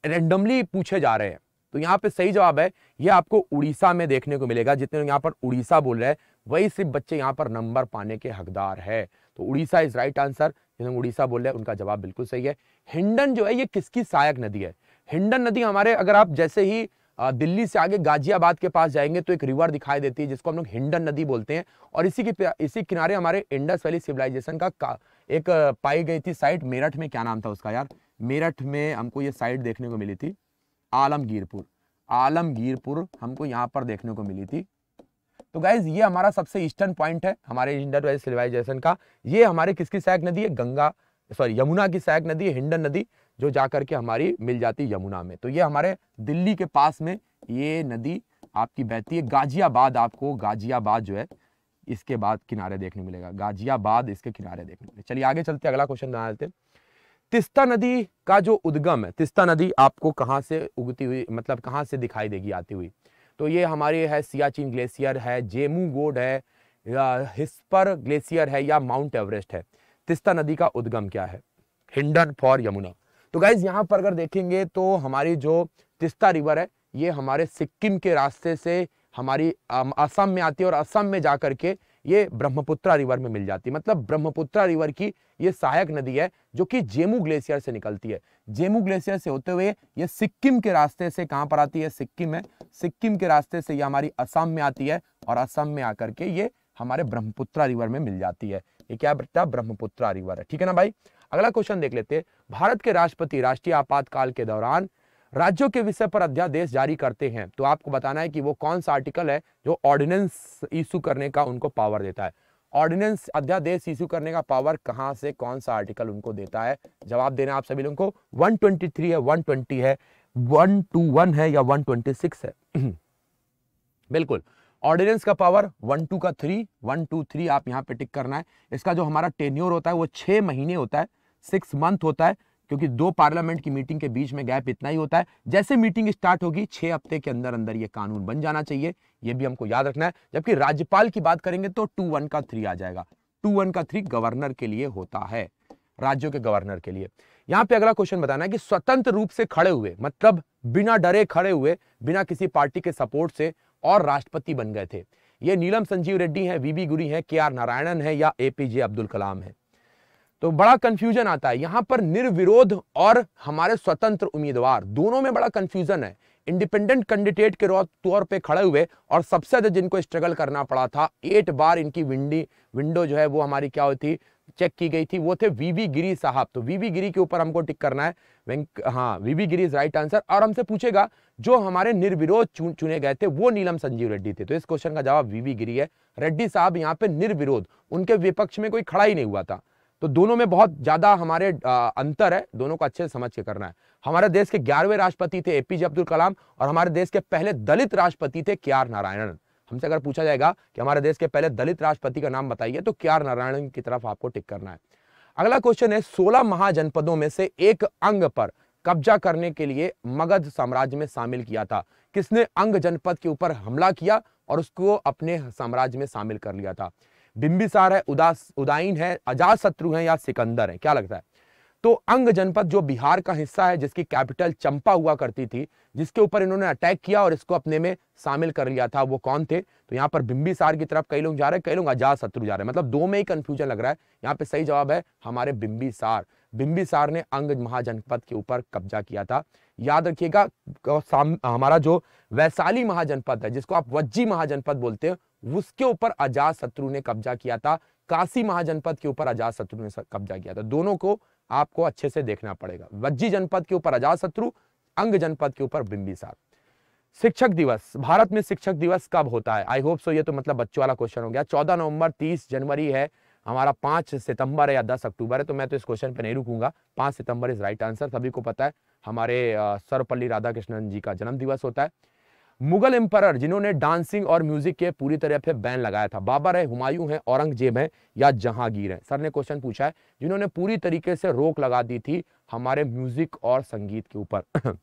रेंडमली पूछे जा रहे हैं। तो यहाँ पे सही जवाब है ये आपको उड़ीसा में देखने को मिलेगा। जितने लोग यहाँ पर उड़ीसा बोल रहे हैं वही सिर्फ बच्चे यहाँ पर नंबर पाने के हकदार है। तो उड़ीसा इज राइट आंसर। जिन्होंने उड़ीसा बोल रहे हैं उनका जवाब बिल्कुल सही है। हिंडन जो है ये किसकी सहायक नदी है? हिंडन नदी हमारे, अगर आप जैसे ही दिल्ली से आगे गाजियाबाद के पास जाएंगे तो एक रिवर दिखाई देती है जिसको हम लोग हिंडन नदी बोलते हैं और इसी के इसी किनारे हमारे इंडस वैली सिविलाइजेशन का, का एक पाई गई थी साइट। मेरठ में क्या नाम था उसका यार? मेरठ में हमको ये साइट देखने को मिली थी, आलमगीरपुर। आलमगीरपुर हमको यहाँ पर देखने को मिली थी। तो गाइज ये हमारा सबसे ईस्टर्न पॉइंट है हमारे इंडस वैली सिविलाइजेशन का। ये हमारे किसकी सहायक नदी है? गंगा सॉरी यमुना की सहायक नदी है हिंडन नदी, जो जाकर के हमारी मिल जाती है यमुना में। तो ये हमारे दिल्ली के पास में ये नदी आपकी बहती है। गाजियाबाद, आपको गाजियाबाद जो है इसके बाद किनारे देखने मिलेगा, गाजियाबाद इसके किनारे देखने मिलेगा। चलिए आगे चलते, अगला क्वेश्चन बना लेते हैं। तिस्ता नदी का जो उद्गम है, तिस्ता नदी आपको कहाँ से उगती हुई, मतलब कहाँ से दिखाई देगी आती हुई? तो ये हमारे है सियाचिन ग्लेशियर है, जेमू गोड है, हिस्पर ग्लेशियर है या माउंट एवरेस्ट है। तिस्ता नदी का उद्गम क्या है? हिंडन फॉर यमुना। तो गाइज यहाँ पर अगर देखेंगे तो हमारी जो तिस्ता रिवर है ये हमारे सिक्किम के रास्ते से हमारी असम में आती है और असम में जा करके ये ब्रह्मपुत्रा रिवर में मिल जाती है। मतलब ब्रह्मपुत्रा रिवर की ये सहायक नदी है जो कि जेमू ग्लेशियर से निकलती है। जेमू ग्लेशियर से होते हुए ये सिक्किम के रास्ते से कहाँ पर आती है? सिक्किम है। सिक्किम के रास्ते से ये हमारी असम में आती है और असम में आकर के ये हमारे ब्रह्मपुत्रा रिवर में मिल जाती है। ये क्या बेटा? ब्रह्मपुत्रा रिवर है। ठीक है ना भाई। अगला क्वेश्चन देख लेते हैं। भारत के राष्ट्रपति राष्ट्रीय आपातकाल के दौरान राज्यों के विषय पर अध्यादेश जारी करते हैं, तो आपको बताना है कि वो कौन सा आर्टिकल है जो ऑर्डिनेंस इशू करने का उनको पावर देता है। ऑर्डिनेंस, अध्यादेश इशू करने का पावर कहाँ से, कौन सा आर्टिकल उनको देता है? जवाब देना आप सभी लोगों को। एक सौ तेईस है, एक सौ बीस है, एक सौ इक्कीस है या एक सौ छब्बीस है? बिल्कुल, ऑर्डिनेंस का पावर बारह का थ्री, एक सौ तेईस आप यहाँ पे टिक करना है। इसका जो हमारा टेन्योर होता है वो छः महीने होता है, सिक्स मंथ होता है, क्योंकि दो पार्लियामेंट की मीटिंग के बीच में गैप इतना ही होता है। जैसे मीटिंग स्टार्ट होगी छह हफ्ते के अंदर अंदर ये कानून बन जाना चाहिए, ये भी हमको याद रखना है। जबकि राज्यपाल की बात करेंगे तो टू वन का थ्री आ जाएगा। टू वन का थ्री गवर्नर के लिए होता है, राज्यों के गवर्नर के लिए। यहाँ पे अगला क्वेश्चन बताना है कि स्वतंत्र रूप से खड़े हुए, मतलब बिना डरे खड़े हुए, बिना किसी पार्टी के सपोर्ट से और राष्ट्रपति बन गए थे। ये नीलम संजीव रेड्डी है, वी बी गुरी है, के आर नारायणन है या ए पी जे अब्दुल कलाम है? तो बड़ा कंफ्यूजन आता है यहाँ पर। निर्विरोध और हमारे स्वतंत्र उम्मीदवार दोनों में बड़ा कंफ्यूजन है। इंडिपेंडेंट कैंडिडेट के तौर पे खड़े हुए और सबसे ज्यादा जिनको स्ट्रगल करना पड़ा था, एट बार इनकी विंडी विंडो जो है वो हमारी क्या हुई थी, चेक की गई थी, वो थे वी वी गिरी साहब। तो वी वी गिरी के ऊपर हमको टिक करना है। हाँ, V V Giri is right answer. और हमसे पूछेगा जो हमारे निर्विरोध चुन, चुने गए थे वो नीलम संजीव रेड्डी थे। तो इस क्वेश्चन का जवाब वी वी गिरी है। रेड्डी साहब यहाँ पे निर्विरोध, उनके विपक्ष में कोई खड़ा ही नहीं हुआ था। तो दोनों में बहुत ज़्यादा हमारे अंतर है, दोनों को अच्छे से समझ के करना है। हमारे देश के ग्यारहवें राष्ट्रपति थे ए पी जे अब्दुल कलाम और हमारे देश के पहले दलित राष्ट्रपति थे के आर नारायणन। हमसे अगर पूछा जाएगा कि हमारे देश के पहले दलित राष्ट्रपति का नाम बताइए तो के आर नारायणन की तरफ आपको टिक करना है। अगला क्वेश्चन है, सोलह महाजनपदों में से एक अंग पर कब्जा करने के लिए मगध साम्राज्य में शामिल किया था। किसने अंग जनपद के ऊपर हमला किया और उसको अपने साम्राज्य में शामिल कर लिया था? बिंबिसार है, उदास उदाइन है, अजात शत्रु है या सिकंदर है, क्या लगता है? तो अंग जनपद जो बिहार का हिस्सा है, जिसकी कैपिटल चंपा हुआ करती थी, जिसके ऊपर इन्होंने अटैक किया और इसको अपने में शामिल कर लिया था, वो कौन थे? तो यहाँ पर बिंबिसार की तरफ कई लोग जा रहे हैं, कई लोग अजात शत्रु जा रहे हैं, मतलब दो में ही कंफ्यूजन लग रहा है। यहाँ पे सही जवाब है हमारे बिंबिसार। बिंबिसार ने अंग महाजनपद के ऊपर कब्जा किया था। याद रखिएगा हमारा जो वैशाली महाजनपद है, जिसको आप वज्जी महाजनपद बोलते हैं, उसके ऊपर अजात शत्रु ने कब्जा किया था। काशी महाजनपद के ऊपर अजात शत्रु ने कब्जा किया था। दोनों को आपको अच्छे से देखना पड़ेगा। वज्जी जनपद के ऊपर अजात शत्रु, अंग जनपद के ऊपर बिंबिसार। शिक्षक दिवस, भारत में शिक्षक दिवस कब होता है? आई होप सो ये तो मतलब बच्चों वाला क्वेश्चन हो गया। चौदह नवंबर, तीस जनवरी है हमारा, पांच सितंबर है या दस अक्टूबर है, तो मैं तो इस क्वेश्चन पे नहीं रुकूंगा। पांच सितंबर इज राइट आंसर। सभी को पता है हमारे सर्वपल्ली राधाकृष्णन जी का जन्म दिवस होता है। मुगल एम्परर जिन्होंने डांसिंग और म्यूजिक के पूरी तरह पे बैन लगाया था, बाबर है, हुमायूं है, औरंगजेब है या जहांगीर है? सर ने क्वेश्चन पूछा है जिन्होंने पूरी तरीके से रोक लगा दी थी हमारे म्यूजिक और संगीत के ऊपर।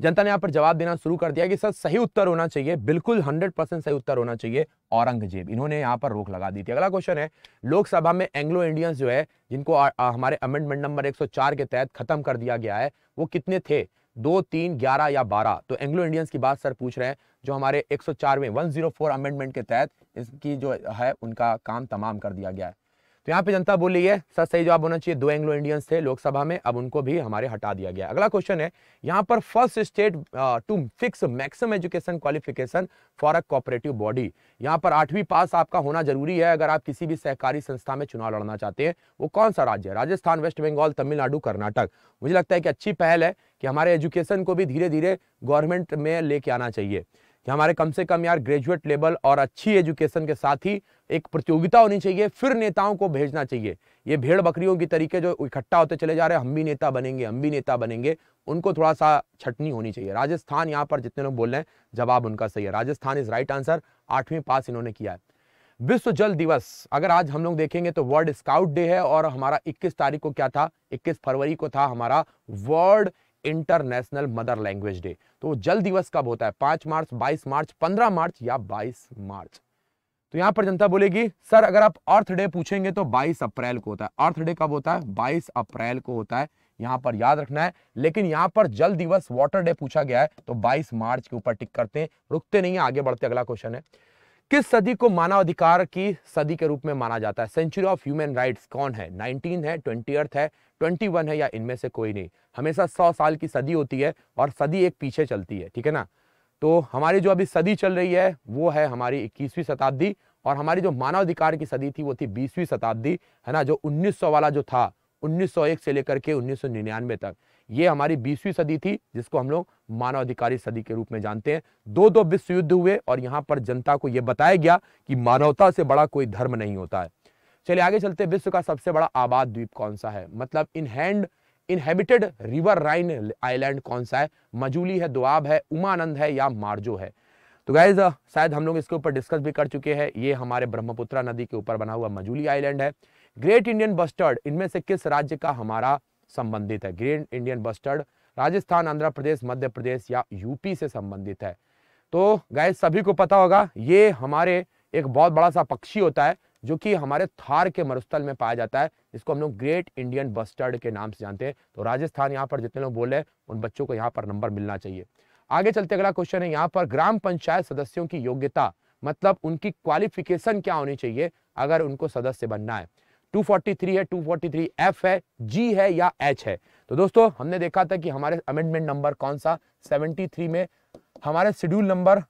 जनता ने यहाँ पर जवाब देना शुरू कर दिया कि सर सही उत्तर होना चाहिए, बिल्कुल हंड्रेड परसेंट सही उत्तर होना चाहिए औरंगजेब, इन्होंने यहाँ पर रोक लगा दी थी। अगला क्वेश्चन है, लोकसभा में एंग्लो इंडियंस जो है, जिनको आ, आ, हमारे अमेंडमेंट नंबर एक सौ चार के तहत खत्म कर दिया गया है, वो कितने थे? दो, तीन, ग्यारह या बारह? तो एंग्लो इंडियंस की बात सर पूछ रहे हैं, जो हमारे एक सौ चारवें वन जीरो फोर अमेंडमेंट के तहत इसकी जो है उनका काम तमाम कर दिया गया है। तो यहाँ पे जनता बोल रही है सर सही जवाब होना चाहिए, दो एंग्लो इंडियंस थे लोकसभा में, अब उनको भी हमारे हटा दिया गया। अगला क्वेश्चन है यहाँ पर, first state to fix maximum education qualification for a cooperative body. यहाँ पर आठवीं पास आपका होना जरूरी है अगर आप किसी भी सहकारी संस्था में चुनाव लड़ना चाहते हैं। वो कौन सा राज्य है? राजस्थान, वेस्ट बंगाल, तमिलनाडु, कर्नाटक। मुझे लगता है कि अच्छी पहल है कि हमारे एजुकेशन को भी धीरे धीरे गवर्नमेंट में लेके आना चाहिए, कि हमारे कम से कम यार ग्रेजुएट लेवल और अच्छी एजुकेशन के साथ ही एक प्रतियोगिता होनी चाहिए, फिर नेताओं को भेजना चाहिए। ये भेड़ बकरियों की तरीके जो इकट्ठा होते चले जा रहे हैं, हम भी नेता बनेंगे, हम भी नेता बनेंगे, उनको थोड़ा सा छटनी होनी चाहिए। राजस्थान यहाँ पर जितने लोग बोल रहे हैं, जवाब उनका सही है, राजस्थान इज राइट आंसर। आठवीं पास इन्होंने किया है। विश्व जल दिवस अगर आज हम लोग देखेंगे तो वर्ल्ड स्काउट डे है, और हमारा इक्कीस तारीख को क्या था, इक्कीस फरवरी को था हमारा world international mother language day. तो जल दिवस कब होता है? पांच मार्च, बाईस मार्च, पंद्रह मार्च या बाईस मार्च? तो यहां पर जनता बोलेगी सर अगर आप अर्थ डे पूछेंगे तो बाईस अप्रैल को होता है। अर्थ डे कब होता है? बाईस अप्रैल को होता है, यहां पर याद रखना है। लेकिन यहां पर जल दिवस वाटर डे पूछा गया है तो बाईस मार्च के ऊपर टिक करते हैं, रुकते नहीं है, आगे बढ़ते। अगला क्वेश्चन है, किस सदी को मानवाधिकार की सदी के रूप में माना जाता है? सेंचुरी ऑफ ह्यूमन राइट्स कौन है? नाइनटीन है, ट्वेंटीएथ है, इक्कीस है या इनमें से कोई नहीं? हमेशा सौ साल की सदी होती है और सदी एक पीछे चलती है, ठीक है ना। तो हमारी जो अभी सदी चल रही है वो है हमारी इक्कीसवीं शताब्दी, और हमारी जो मानवाधिकार की सदी थी वो थी बीसवीं शताब्दी, है ना, जो उन्नीस सौ वाला जो था, उन्नीस सौ एक से लेकर के उन्नीस सौ निन्यानवे तक, ये हमारी बीसवीं सदी थी, जिसको हम लोग मानवाधिकारी सदी के रूप में जानते हैं। दो दो विश्व युद्ध हुए और यहाँ पर जनता को यह बताया गया कि मानवता से बड़ा कोई धर्म नहीं होता है। चलिए आगे चलते। विश्व का सबसे बड़ा आबाद द्वीप कौन सा है? मतलब in hand inhabited river Rhine island कौन सा है? मजूली है, दोआब है, उमानंद है या मार्जो है? तो गाइज शायद हम लोग इसके ऊपर डिस्कस भी कर चुके हैं। ये हमारे ब्रह्मपुत्रा नदी के ऊपर बना हुआ मजूली आइलैंड है। ग्रेट इंडियन बस्टर्ड इनमें से किस राज्य का हमारा संबंधित है? Great Indian bustard Rajasthan, Andhra Pradesh, Madhya Pradesh या यूपी से संबंधित है। तो गाइज सभी को पता होगा ये हमारे एक बहुत बड़ा सा पक्षी होता है जो कि हमारे थार के मरुस्थल में पाया जाता है, इसको हम लोग ग्रेट इंडियन बस्टर्ड के नाम से जानते हैं। तो राजस्थान यहाँ पर जितने लोग बोले उन बच्चों को यहाँ पर नंबर मिलना चाहिए। आगे चलते। अगला क्वेश्चन है यहाँ पर, ग्राम पंचायत सदस्यों की योग्यता मतलब उनकी क्वालिफिकेशन क्या होनी चाहिए अगर उनको सदस्य बनना है? दो सौ तैंतालीस है, दो सौ तैंतालीस एफ है, जी है या एच है? तो दोस्तों हमने देखा था कि हमारे अमेंडमेंट नंबर कौन सा तिहत्तर में हमारे शेड्यूल नंबर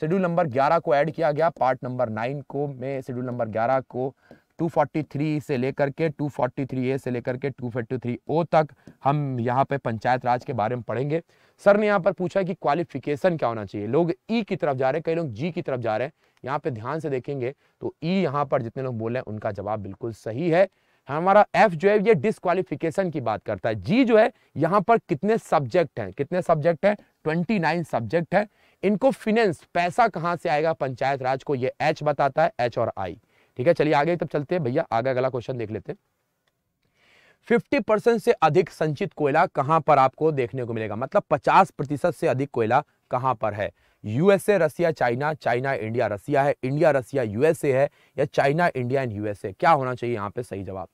शेड्यूल नंबर ग्यारह को ऐड किया गया, पार्ट नंबर नाइन को में शेड्यूल नंबर ग्यारह को दो सौ तैंतालीस से लेकर के दो सौ तैंतालीस ए से लेकर के दो सौ तैंतालीस ओ तक हम यहाँ पे पंचायत राज के बारे में पढ़ेंगे। सर ने यहाँ पर पूछा कि क्वालिफिकेशन क्या होना चाहिए। लोग ई की तरफ जा रहे हैं, कई लोग जी की तरफ जा रहे हैं। यहाँ पे ध्यान से देखेंगे तो ई यहाँ पर जितने लोग बोल रहे हैं उनका जवाब बिल्कुल सही है। हमारा एफ जो है ये डिसक्वालिफिकेशन की बात करता है। जी जो है यहाँ पर कितने सब्जेक्ट हैं, कितने सब्जेक्ट हैं? उनतीस सब्जेक्ट है। इनको फिनेंस पैसा कहाँ से आएगा पंचायत राज को, ये एच बताता है, एच और आई। ठीक है, चलिए आगे तब चलते हैं भैया, आगे अगला क्वेश्चन देख लेते हैं। पचास परसेंट से अधिक संचित कोयला कहां पर आपको देखने को मिलेगा? मतलब पचास प्रतिशत से अधिक कोयला कहां पर है? USA Russia China, China India Russia है, इंडिया रसिया यूएसए है, या चाइना इंडिया एंड यूएसए, क्या होना चाहिए यहाँ पे सही जवाब?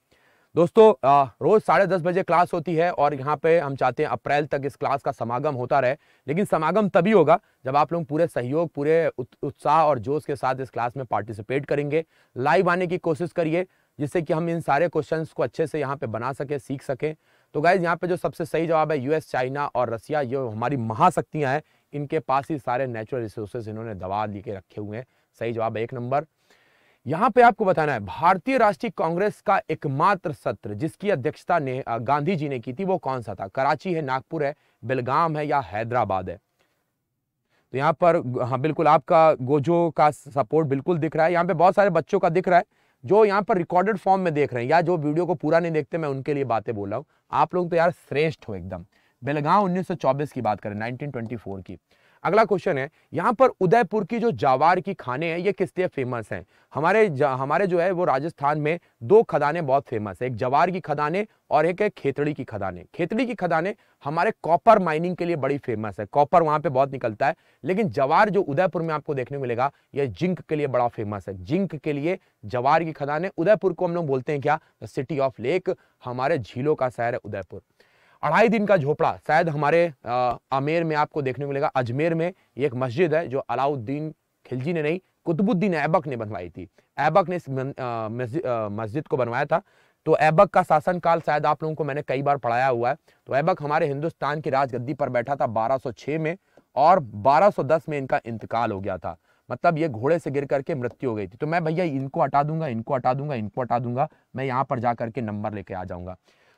दोस्तों आ, रोज साढ़े दस बजे क्लास होती है और यहाँ पे हम चाहते हैं अप्रैल तक इस क्लास का समागम होता रहे, लेकिन समागम तभी होगा जब आप लोग पूरे सहयोग, पूरे उत्साह और जोश के साथ इस क्लास में पार्टिसिपेट करेंगे। लाइव आने की कोशिश करिए जिससे कि हम इन सारे क्वेश्चंस को अच्छे से यहाँ पे बना सके, सीख सकें। तो गाइज यहाँ पे जो सबसे सही जवाब है यूएस, चाइना और रसिया, ये हमारी महाशक्तियाँ हैं, इनके पास ही सारे नेचुरल रिसोर्सेज इन्होंने दबा लेके रखे हुए हैं। सही जवाब है एक नंबर। यहाँ पे आपको बताना है भारतीय राष्ट्रीय कांग्रेस का एकमात्र सत्र जिसकी अध्यक्षता ने गांधी जी ने की थी वो कौन सा था? कराची है, नागपुर है, बेलगाम है, या हैदराबाद है? तो यहाँ पर हाँ बिल्कुल आपका गोजो का सपोर्ट बिल्कुल दिख रहा है, यहाँ पे बहुत सारे बच्चों का दिख रहा है जो यहाँ पर रिकॉर्डेड फॉर्म में देख रहे हैं या जो वीडियो को पूरा नहीं देखते, मैं उनके लिए बातें बोल रहा हूँ। आप लोग तो यार श्रेष्ठ हो एकदम। बेलगाम उन्नीस सौ चौबीस की बात करें, नाइनटीन ट्वेंटी फोर की। अगला क्वेश्चन है यहाँ पर उदयपुर की जो जावार की खाने हैं ये किस लिए फेमस हैं? हमारे हमारे जो है वो राजस्थान में दो खदानें बहुत फेमस है, एक जवार की खदानें और एक है खेतड़ी की खदानें। खेतड़ी की खदानें हमारे कॉपर माइनिंग के लिए बड़ी फेमस है, कॉपर वहाँ पे बहुत निकलता है, लेकिन जवार जो उदयपुर में आपको देखने को मिलेगा यह जिंक के लिए बड़ा फेमस है। जिंक के लिए जवार की खदानें। उदयपुर को हम लोग बोलते हैं क्या? द सिटी ऑफ लेक, हमारे झीलों का शहर है उदयपुर। अढ़ाई दिन का झोपड़ा शायद हमारे आ, आमेर में आपको देखने को मिलेगा, अजमेर में। ये एक मस्जिद है जो अलाउद्दीन खिलजी ने नहीं, कुतुबुद्दीन ऐबक ने बनवाई थी। ऐबक ने इस मस्जिद को बनवाया था। तो ऐबक का शासनकाल शायद आप लोगों को मैंने कई बार पढ़ाया हुआ है। तो ऐबक हमारे हिंदुस्तान की राजगद्दी पर बैठा था बारह सौ छह में और बारह सौ दस में इनका इंतकाल हो गया था, मतलब ये घोड़े से गिर करके मृत्यु हो गई थी। तो मैं भैया इनको हटा दूंगा, इनको हटा दूंगा, इनको हटा दूंगा, मैं यहाँ पर जा करके नंबर लेके आ जाऊँगा।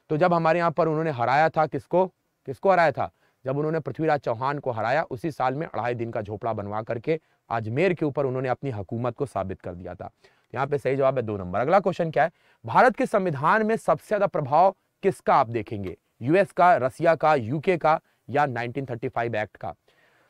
तो जब हमारे यहाँ पर उन्होंने हराया था, किसको किसको हराया था? जब उन्होंने पृथ्वीराज चौहान को हराया उसी साल में अढ़ाई दिन का झोपड़ा बनवा करके अजमेर के ऊपर उन्होंने अपनी हुकूमत को साबित कर दिया था। यहाँ पे सही जवाब है दो नंबर। अगला क्वेश्चन क्या है? भारत के संविधान में सबसे ज्यादा प्रभाव किसका आप देखेंगे? यूएस का, रसिया का, यूके का, या नाइनटीन थर्टी फाइव एक्ट का?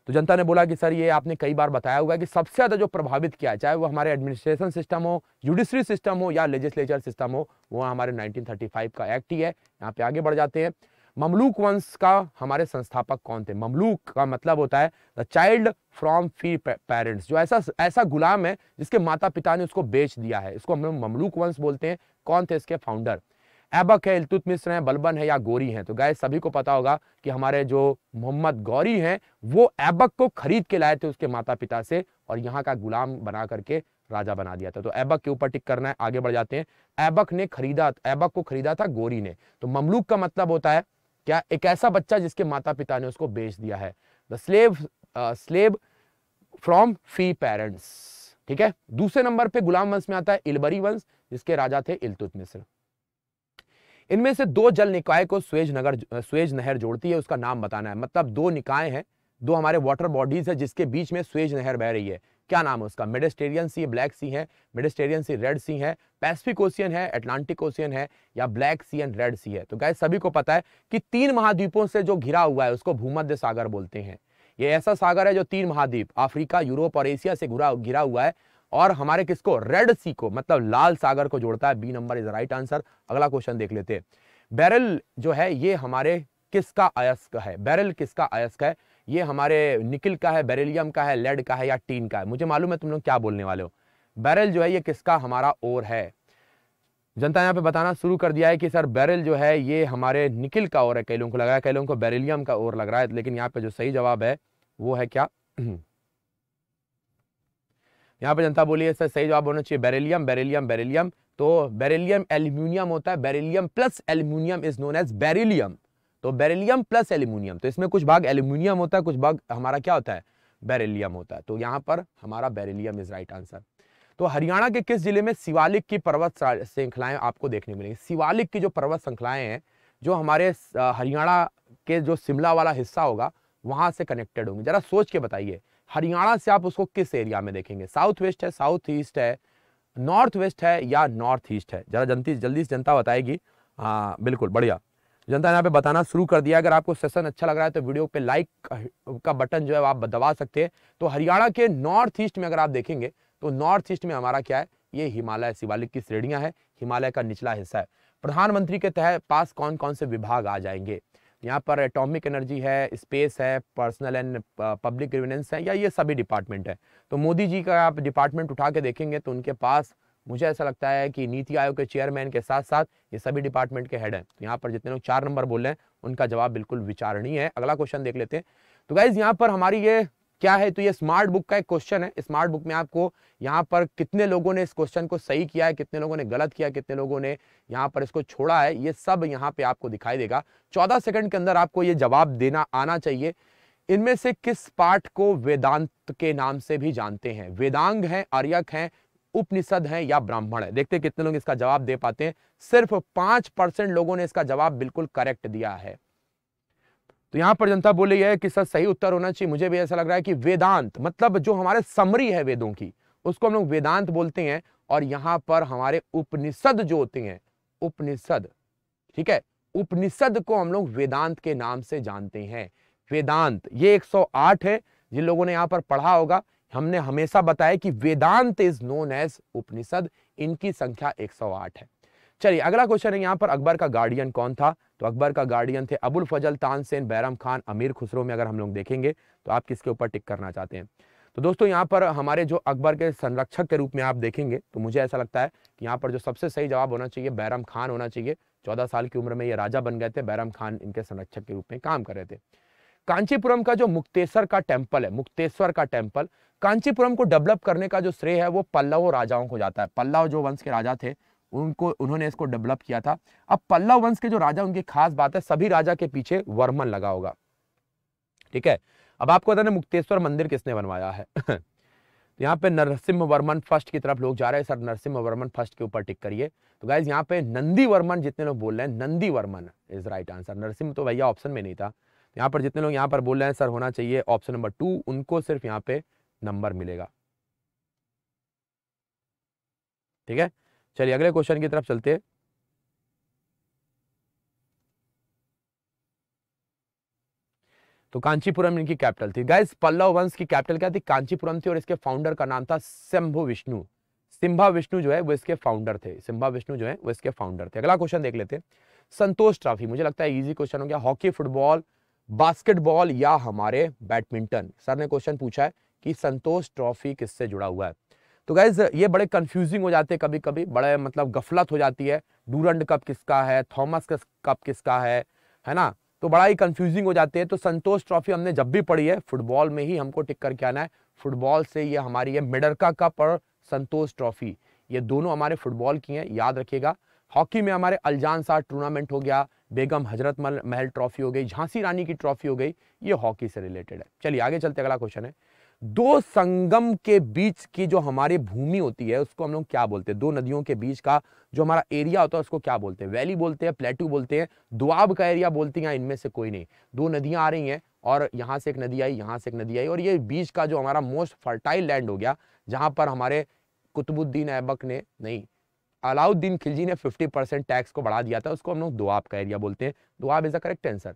तो जनता ने बोला कि सर ये आपने कई बार बताया हुआ है कि सबसे ज़्यादा जो प्रभावित किया है, चाहे वो हमारे एडमिनिस्ट्रेशन सिस्टम हो, जुडिशरी सिस्टम हो, या लेजिस्लेचर सिस्टम हो, वो हमारे नाइनटीन थर्टी फाइव का एक्ट ही है। यहाँ पे आगे बढ़ जाते हैं। ममलूक वंश का हमारे संस्थापक कौन थे? ममलूक का मतलब होता है the child from free parents, जो ऐसा ऐसा गुलाम है जिसके माता पिता ने उसको बेच दिया है, इसको हम लोग ममलूक वंश बोलते हैं। कौन थे इसके फाउंडर? ऐबक है, इल्तुत मिस्र है, बलबन है, या गोरी हैं? तो गाइस सभी को पता होगा कि हमारे जो मोहम्मद गौरी हैं वो ऐबक को खरीद के लाए थे उसके माता पिता से और यहाँ का गुलाम बना करके राजा बना दिया था। तो ऐबक के ऊपर टिक करना है। आगे बढ़ जाते हैं। ऐबक ने खरीदा, ऐबक को खरीदा था गोरी ने। तो ममलूक का मतलब होता है क्या? एक ऐसा बच्चा जिसके माता पिता ने उसको बेच दिया है। The slave slave from free parents, ठीक है। दूसरे नंबर पे गुलाम वंश में आता है इलबरी वंश जिसके राजा थे इल्तुत मिस्र। इनमें से दो जल निकाय को स्वेज नगर स्वेज नहर जोड़ती है, उसका नाम बताना है। मतलब दो निकाय हैं, दो हमारे वाटर बॉडीज है जिसके बीच में स्वेज नहर बह रही है, क्या नाम है उसका? मेडिस्टेरियन सी, ब्लैक सी है, मेडिस्टेरियन सी रेड सी है, पैसिफिक ओशियन है, अटलांटिक ओशियन है, या Black Sea and Red Sea है? तो गाइस सभी को पता है कि तीन महाद्वीपों से जो घिरा हुआ है उसको भूमध्य सागर बोलते हैं। ये ऐसा सागर है जो तीन महाद्वीप अफ्रीका, यूरोप और एशिया से घिरा हुआ है और हमारे किसको? रेड सी को, मतलब लाल सागर को जोड़ता है। B number is right answer. अगला क्वेश्चन देख लेते हैं। बैरल जो है ये हमारे किसका अयस्क है? बैरल किसका अयस्क है? ये हमारे निकिल का है, बेरिलियम का है, लेड का है, या टीन का है? मुझे मालूम है तुम लोग क्या बोलने वाले हो। बैरल जो है ये किसका हमारा ओर है? जनता यहाँ पे बताना शुरू कर दिया है कि सर बैरल जो है ये हमारे निकिल का ओर है, कई लोगों को लग रहा है, कई लोगों को बेरिलियम का ओर लग रहा है, लेकिन यहाँ पे जो सही जवाब है वो है क्या? यहाँ पे जनता बोली है सर सही जवाब होना चाहिए बेरिलियम, बेरिलियम, बेरिलियम। तो बेरिलियम एल्यूमिनियम होता है, beryllium plus aluminium is known as beryllium. तो बेरिलियम प्लस एल्यूमिनियम, तो इसमें कुछ भाग एल्यूमिनियम होता है, कुछ भाग हमारा क्या होता है? बेरिलियम होता है। तो यहाँ पर हमारा बेरिलियम इज राइट आंसर। तो हरियाणा के किस जिले में शिवालिक की पर्वत श्रृंखलाएं आपको देखने को मिलेंगी? शिवालिक की जो पर्वत श्रृंखलाएं हैं जो हमारे हरियाणा के जो शिमला वाला हिस्सा होगा वहाँ से कनेक्टेड होंगे। जरा सोच के बताइए हरियाणा से आप उसको किस एरिया में देखेंगे? साउथ वेस्ट है, साउथ ईस्ट है, नॉर्थ वेस्ट है, या नॉर्थ ईस्ट है? जरा जनती जल्दी से जनता बताएगी। हाँ बिल्कुल बढ़िया, जनता ने यहाँ पे बताना शुरू कर दिया। अगर आपको सेशन अच्छा लग रहा है तो वीडियो पे लाइक का बटन जो है आप दबा सकते हैं। तो हरियाणा के नॉर्थ ईस्ट में अगर आप देखेंगे तो नॉर्थ ईस्ट में हमारा क्या है? ये हिमालय शिवालिक की श्रेणियाँ है, हिमालय का निचला हिस्सा है। प्रधानमंत्री के तहत पास कौन कौन से विभाग आ जाएंगे? यहाँ पर एटॉमिक एनर्जी है, स्पेस है, पर्सनल एंड पब्लिक ग्रीवेंस है, या ये सभी डिपार्टमेंट है। तो मोदी जी का आप डिपार्टमेंट उठा के देखेंगे तो उनके पास मुझे ऐसा लगता है कि नीति आयोग के चेयरमैन के साथ साथ ये सभी डिपार्टमेंट के हेड हैं। तो यहाँ पर जितने लोग चार नंबर बोल रहे हैं उनका जवाब बिल्कुल विचारणीय है। अगला क्वेश्चन देख लेते हैं। तो गाइज यहाँ पर हमारी ये क्या है, तो ये स्मार्ट बुक का एक क्वेश्चन है। स्मार्ट बुक में आपको यहाँ पर कितने लोगों ने इस क्वेश्चन को सही किया है, कितने लोगों ने गलत किया, कितने लोगों ने यहाँ पर इसको छोड़ा है, ये सब यहाँ पे आपको दिखाई देगा। चौदह सेकंड के अंदर आपको ये जवाब देना आना चाहिए। इनमें से किस पाठ को वेदांत के नाम से भी जानते हैं? वेदांग है, आर्यक है, उपनिषद है, या ब्राह्मण है? देखते कितने लोग इसका जवाब दे पाते हैं। सिर्फ पांच परसेंट लोगों ने इसका जवाब बिल्कुल करेक्ट दिया है। तो यहाँ पर जनता बोल रही है कि सर सही उत्तर होना चाहिए। मुझे भी ऐसा लग रहा है कि वेदांत मतलब जो हमारे समरी है वेदों की, उसको हम लोग वेदांत बोलते हैं, और यहाँ पर हमारे उपनिषद जो होते हैं, उपनिषद, ठीक है, उपनिषद को हम लोग वेदांत के नाम से जानते हैं। वेदांत ये एक सौ आठ है, जिन लोगों ने यहाँ पर पढ़ा होगा। हमने हमेशा बताया कि Vedanta is known as Upanishad, इनकी संख्या एक सौ आठ है। चलिए अगला क्वेश्चन है यहाँ पर, अकबर का गार्डियन कौन था? तो अकबर का गार्डियन थे अबुल फजल, तानसेन, बैरम खान, अमीर खुसरो। में अगर हम लोग देखेंगे तो आप किसके ऊपर टिक करना चाहते हैं? तो दोस्तों यहाँ पर हमारे जो अकबर के संरक्षक के रूप में आप देखेंगे तो मुझे ऐसा लगता है कि यहाँ पर जो सबसे सही जवाब होना चाहिए बैरम खान होना चाहिए। चौदह साल की उम्र में ये राजा बन गए थे, बैरम खान इनके संरक्षक के रूप में काम कर रहे थे। कांचीपुरम का जो मुक्तेश्वर का टेम्पल है, मुक्तेश्वर का टेम्पल, कांचीपुरम को डेवलप करने का जो श्रेय है वो पल्लव राजाओं को जाता है। पल्लव जो वंश के राजा थे उनको उन्होंने इसको डेवलप किया था। अब पल्लव वंश के जो राजा, उनकी खास बात है सभी राजा के पीछे वर्मन लगा होगा, ठीक है। अब आपको बताना मुक्तेश्वर मंदिर किसने बनवाया है। यहाँ पे नरसिम्ह वर्मन फर्स्ट की तरफ लोग जा रहे हैं। सर नरसिम्ह वर्मन फर्स्ट के ऊपर टिक करिए। तो गाइज यहाँ पे नंदी वर्मन जितने लोग बोल रहे हैं, Nandi Varman is right answer. Narasimha तो भैया ऑप्शन में नहीं था। यहाँ पर जितने लोग यहाँ पर बोल रहे हैं सर होना चाहिए ऑप्शन नंबर टू, उनको सिर्फ यहाँ पे नंबर मिलेगा, ठीक है। चलिए अगले क्वेश्चन की तरफ चलते हैं। तो कांचीपुरम इनकी कैपिटल थी। गाइस पल्लव वंश की कैपिटल क्या थी? कांचीपुरम थी, और इसके फाउंडर का नाम था शंभु विष्णु। सिंभा विष्णु जो है वो इसके फाउंडर थे। सिंभा विष्णु जो है वो इसके फाउंडर थे। अगला क्वेश्चन देख लेते हैं, संतोष ट्रॉफी। मुझे लगता है इजी क्वेश्चन हो गया। हॉकी, फुटबॉल, बास्केटबॉल, या हमारे बैडमिंटन। सर ने क्वेश्चन पूछा है कि संतोष ट्रॉफी किससे जुड़ा हुआ है। तो गाइज ये बड़े कंफ्यूजिंग हो जाते हैं कभी कभी, बड़े मतलब गफलत हो जाती है। डूरंड कप किसका है, थॉमस कप किसका है, है ना, तो बड़ा ही कंफ्यूजिंग हो जाते हैं। तो संतोष ट्रॉफी हमने जब भी पढ़ी है फुटबॉल में ही हमको टिक करके आना है। फुटबॉल से ये हमारी है मेडरका कप और संतोष ट्रॉफी, ये दोनों हमारे फुटबॉल की हैं, याद रखिएगा। हॉकी में हमारे अलजान शाह टूर्नामेंट हो गया, बेगम हजरत महल ट्रॉफी हो गई, झांसी रानी की ट्रॉफी हो गई, ये हॉकी से रिलेटेड है। चलिए आगे चलते, अगला क्वेश्चन है, दो संगम के बीच की जो हमारी भूमि होती है उसको हम लोग क्या बोलते हैं? दो नदियों के बीच का जो हमारा एरिया होता है उसको क्या बोलते हैं? वैली बोलते हैं, प्लेटू बोलते हैं, दुआब का एरिया बोलते हैं, इनमें से कोई नहीं। दो नदियां आ रही हैं और यहाँ से एक नदी आई, यहाँ से एक नदी आई, और ये बीच का जो हमारा मोस्ट फर्टाइल लैंड हो गया, जहाँ पर हमारे कुतुबुद्दीन ऐबक ने नहीं अलाउद्दीन खिलजी ने फिफ्टी परसेंट टैक्स को बढ़ा दिया था, उसको हम लोग दुआब का एरिया बोलते हैं। Doab is the correct answer.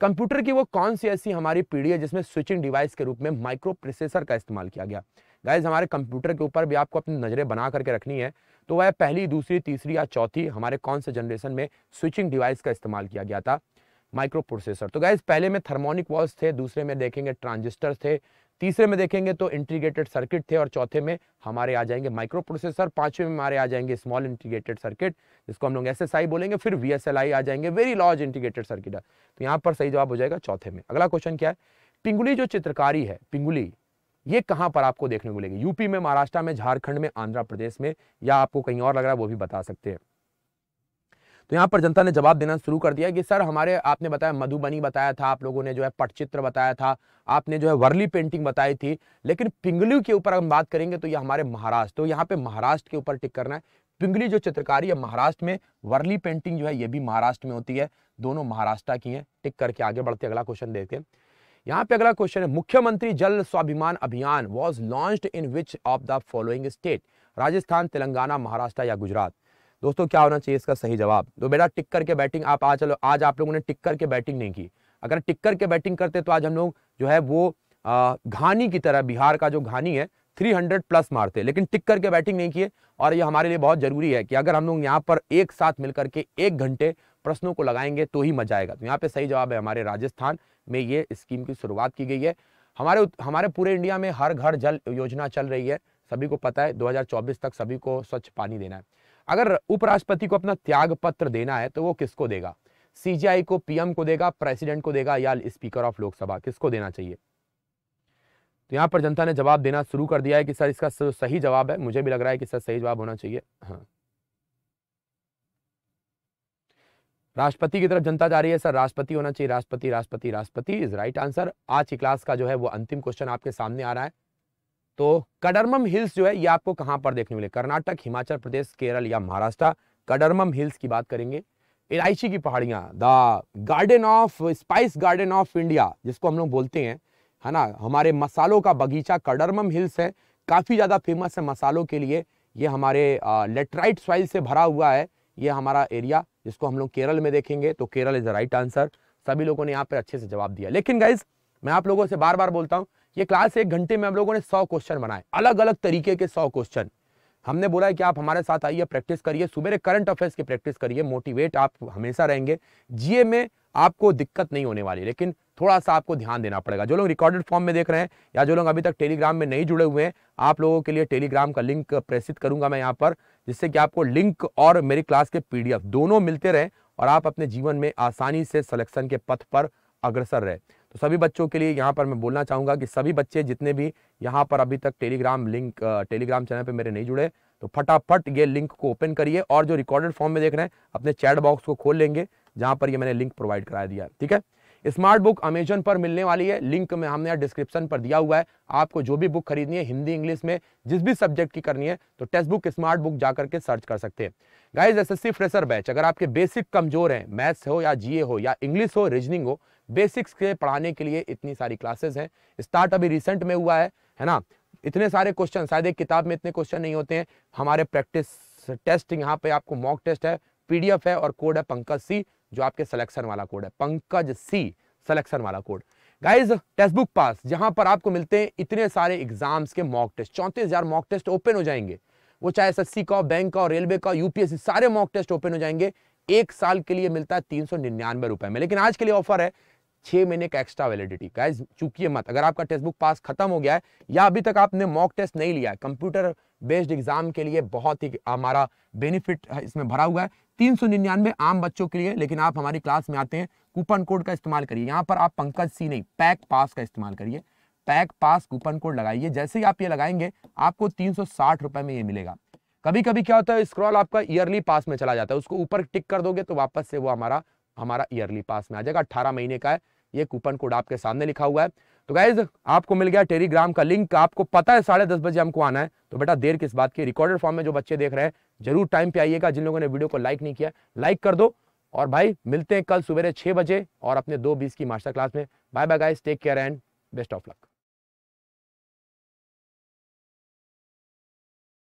Computer की वो कौन सी ऐसी हमारी पीढ़ी है जिसमें स्विचिंग डिवाइस के रूप में माइक्रो प्रोसेसर का इस्तेमाल किया गया? गाइज हमारे कंप्यूटर के ऊपर भी आपको अपनी नजरें बना करके रखनी है। तो वह पहली, दूसरी, तीसरी या चौथी हमारे कौन से जनरेशन में स्विचिंग डिवाइस का इस्तेमाल किया गया था? Micro processor. तो गाइज पहले में थर्मोनिक वॉल्स थे, दूसरे में देखेंगे ट्रांजिस्टर थे, तीसरे में देखेंगे तो इंटीग्रेटेड सर्किट थे, और चौथे में हमारे आ जाएंगे माइक्रो प्रोसेसर, पांचवे में हमारे आ जाएंगे स्मॉल इंटीग्रेटेड सर्किट जिसको हम लोग एस एस आई बोलेंगे, फिर वी एस एल आई आ जाएंगे, वेरी लार्ज इंटीग्रेटेड सर्किट है। तो यहाँ पर सही जवाब हो जाएगा चौथे में। अगला क्वेश्चन क्या है, पिंगुली जो चित्रकारी है, पिंगुली ये कहाँ पर आपको देखने को मिलेगी? यूपी में, महाराष्ट्र में, झारखंड में, आंध्र प्रदेश में, या आपको कहीं और लग रहा है वो भी बता सकते हैं। तो यहाँ पर जनता ने जवाब देना शुरू कर दिया कि सर हमारे, आपने बताया मधुबनी बताया था, आप लोगों ने जो है पटचित्र बताया था, आपने जो है वर्ली पेंटिंग बताई थी, लेकिन पिंगली के ऊपर हम बात करेंगे तो ये हमारे महाराष्ट्र, तो यहाँ पे महाराष्ट्र के ऊपर टिक करना है। पिंगली जो चित्रकारी है महाराष्ट्र में, वर्ली पेंटिंग जो है ये भी महाराष्ट्र में होती है, दोनों महाराष्ट्र की है। टिक करके आगे बढ़ते, अगला क्वेश्चन देखते हैं। यहाँ पे अगला क्वेश्चन है, मुख्यमंत्री जल स्वाभिमान अभियान was launched in which of the following state? Rajasthan, Telangana, Maharashtra या गुजरात? दोस्तों क्या होना चाहिए इसका सही जवाब? तो बेटा टिक करके बैटिंग आप आ चलो, आज आप लोगों ने टिक करके बैटिंग नहीं की। अगर टिक करके बैटिंग करते तो आज हम लोग जो है वो आ, घानी की तरह, बिहार का जो घानी है तीन सौ प्लस मारते, लेकिन टिक करके बैटिंग नहीं किए। और ये हमारे लिए बहुत जरूरी है कि अगर हम लोग यहाँ पर एक साथ मिलकर के एक घंटे प्रश्नों को लगाएंगे तो ही मजा आएगा। तो यहाँ पे सही जवाब है हमारे राजस्थान में ये स्कीम की शुरुआत की गई है। हमारे हमारे पूरे इंडिया में हर घर जल योजना चल रही है, सभी को पता है दो हज़ार चौबीस तक सभी को स्वच्छ पानी देना है। अगर उपराष्ट्रपति को अपना त्याग पत्र देना है तो वो किसको देगा? सीजीआई को, पीएम को देगा, प्रेसिडेंट को देगा या स्पीकर ऑफ लोकसभा, किसको देना चाहिए? तो यहाँ पर जनता ने जवाब देना शुरू कर दिया है कि सर इसका सही जवाब है। मुझे भी लग रहा है कि सर सही जवाब होना चाहिए। हाँ, राष्ट्रपति की तरफ जनता जा रही है, सर राष्ट्रपति होना चाहिए, राष्ट्रपति राष्ट्रपति राष्ट्रपति इज राइट आंसर। आज की क्लास का जो है वो अंतिम क्वेश्चन आपके सामने आ रहा है। तो कडरमम हिल्स जो है ये आपको कहां पर देखने मिले? कर्नाटक, हिमाचल प्रदेश, केरल या महाराष्ट्र? कडरमम हिल्स की बात करेंगे, इलायची की पहाड़ियां, the garden of spice garden of India जिसको हम लोग बोलते हैं, है ना, हमारे मसालों का बगीचा कडरमम हिल्स है, काफी ज्यादा फेमस है मसालों के लिए। ये हमारे लेटराइट सॉइल से भरा हुआ है ये हमारा एरिया, जिसको हम लोग केरल में देखेंगे। तो Kerala is the right answer. सभी लोगों ने यहाँ पर अच्छे से जवाब दिया। लेकिन गाइज मैं आप लोगों से बार बार बोलता हूँ, ये क्लास एक घंटे में हम लोगों ने सौ क्वेश्चन बनाए, अलग अलग तरीके के सौ क्वेश्चन। हमने बोला है कि आप हमारे साथ आइए, प्रैक्टिस करिए, सुबह करंट अफेयर्स की प्रैक्टिस करिए, मोटिवेट आप हमेशा रहेंगे, जीए में आपको दिक्कत नहीं होने वाली। लेकिन थोड़ा सा आपको ध्यान देना पड़ेगा। जो लोग रिकॉर्डेड फॉर्म में देख रहे हैं या जो लोग अभी तक टेलीग्राम में नहीं जुड़े हुए हैं, आप लोगों के लिए टेलीग्राम का लिंक प्रेषित करूंगा मैं यहाँ पर, जिससे कि आपको लिंक और मेरी क्लास के पीडीएफ दोनों मिलते रहें और आप अपने जीवन में आसानी से सिलेक्शन के पथ पर अग्रसर रहे। तो सभी बच्चों के लिए यहाँ पर मैं बोलना चाहूँगा कि सभी बच्चे जितने भी यहाँ पर अभी तक टेलीग्राम लिंक टेलीग्राम चैनल पर मेरे नहीं जुड़े, तो फटाफट ये लिंक को ओपन करिए। और जो रिकॉर्डेड फॉर्म में देख रहे हैं अपने चैट बॉक्स को खोल लेंगे जहाँ पर ये मैंने लिंक प्रोवाइड करा दिया है। ठीक है, स्मार्ट बुक अमेजन पर मिलने वाली है, लिंक में हमने डिस्क्रिप्शन पर दिया हुआ है। आपको जो भी बुक खरीदनी है, हिंदी इंग्लिश में जिस भी सब्जेक्ट की करनी है, तो टेस्ट बुक स्मार्ट बुक जाकर के सर्च कर सकते हैं। गाइज एसएससी फ्रेशर बैच, अगर आपके बेसिक कमजोर हैं, मैथ्स हो या जीए हो या इंग्लिश हो, रीजनिंग हो, बेसिक्स के पढ़ाने के लिए इतनी सारी क्लासेस हैं। स्टार्ट अभी रिसेंट में हुआ है, है ना। इतने सारे क्वेश्चन, शायद एक किताब में इतने क्वेश्चन नहीं होते हैं। हमारे प्रैक्टिस टेस्ट, यहाँ पे आपको मॉक टेस्ट है, पीडीएफ है और कोड है पंकज सी, जो आपके सिलेक्शन वाला कोड है, पंकज सी सिलेक्शन वाला code. Guys test book pass, जहां पर आपको मिलते हैं इतने सारे एग्जाम्स के मॉक टेस्ट, चौंतीस हजार मॉक टेस्ट ओपन हो जाएंगे, वो चाहे एसएससी का, बैंक का, रेलवे का, यूपीएससी, सारे मॉक टेस्ट ओपन हो जाएंगे। एक साल के लिए मिलता है तीन सौ निन्यानवे रुपए में, लेकिन आज के लिए ऑफर है छह महीने का एक्स्ट्रा वैलिडिटी। गाइज चूकिए मत, अगर आपका टेस्ट बुक पास खत्म हो गया है या अभी तक आपने मॉक टेस्ट नहीं लिया है, कंप्यूटर बेस्ड एग्जाम के लिए बहुत ही हमारा बेनिफिट इसमें भरा हुआ है। तीन सौ निन्यानवे आम बच्चों के लिए, लेकिन आप हमारी क्लास में आते हैं, कूपन कोड का इस्तेमाल करिए। यहाँ पर आप पंकज सी नहीं, पैक पास का इस्तेमाल करिए, पैक पास कूपन कोड लगाइए। जैसे ही आप ये लगाएंगे आपको तीन सौ साठ रुपए में ये मिलेगा। कभी कभी क्या होता है, स्क्रॉल आपका ईयरली पास में चला जाता है, उसको ऊपर टिक कर दोगे तो वापस से वो हमारा हमारा ईयरली पास में आ जाएगा। अठारह महीने का है, ये कूपन कोड आपके सामने लिखा हुआ है। तो गाइज आपको मिल गया टेलीग्राम का लिंक। आपको पता है साढ़े दस बजे हमको आना है, तो बेटा देर किस बात की। रिकॉर्डेड फॉर्म में जो बच्चे देख रहे हैं जरूर टाइम पे आइएगा। जिन लोगों ने वीडियो को लाइक नहीं किया, लाइक कर दो। और भाई मिलते हैं कल सुबह छह बजे और अपने दो बीस की मास्टर क्लास में। Bye bye guys, take care and best of luck.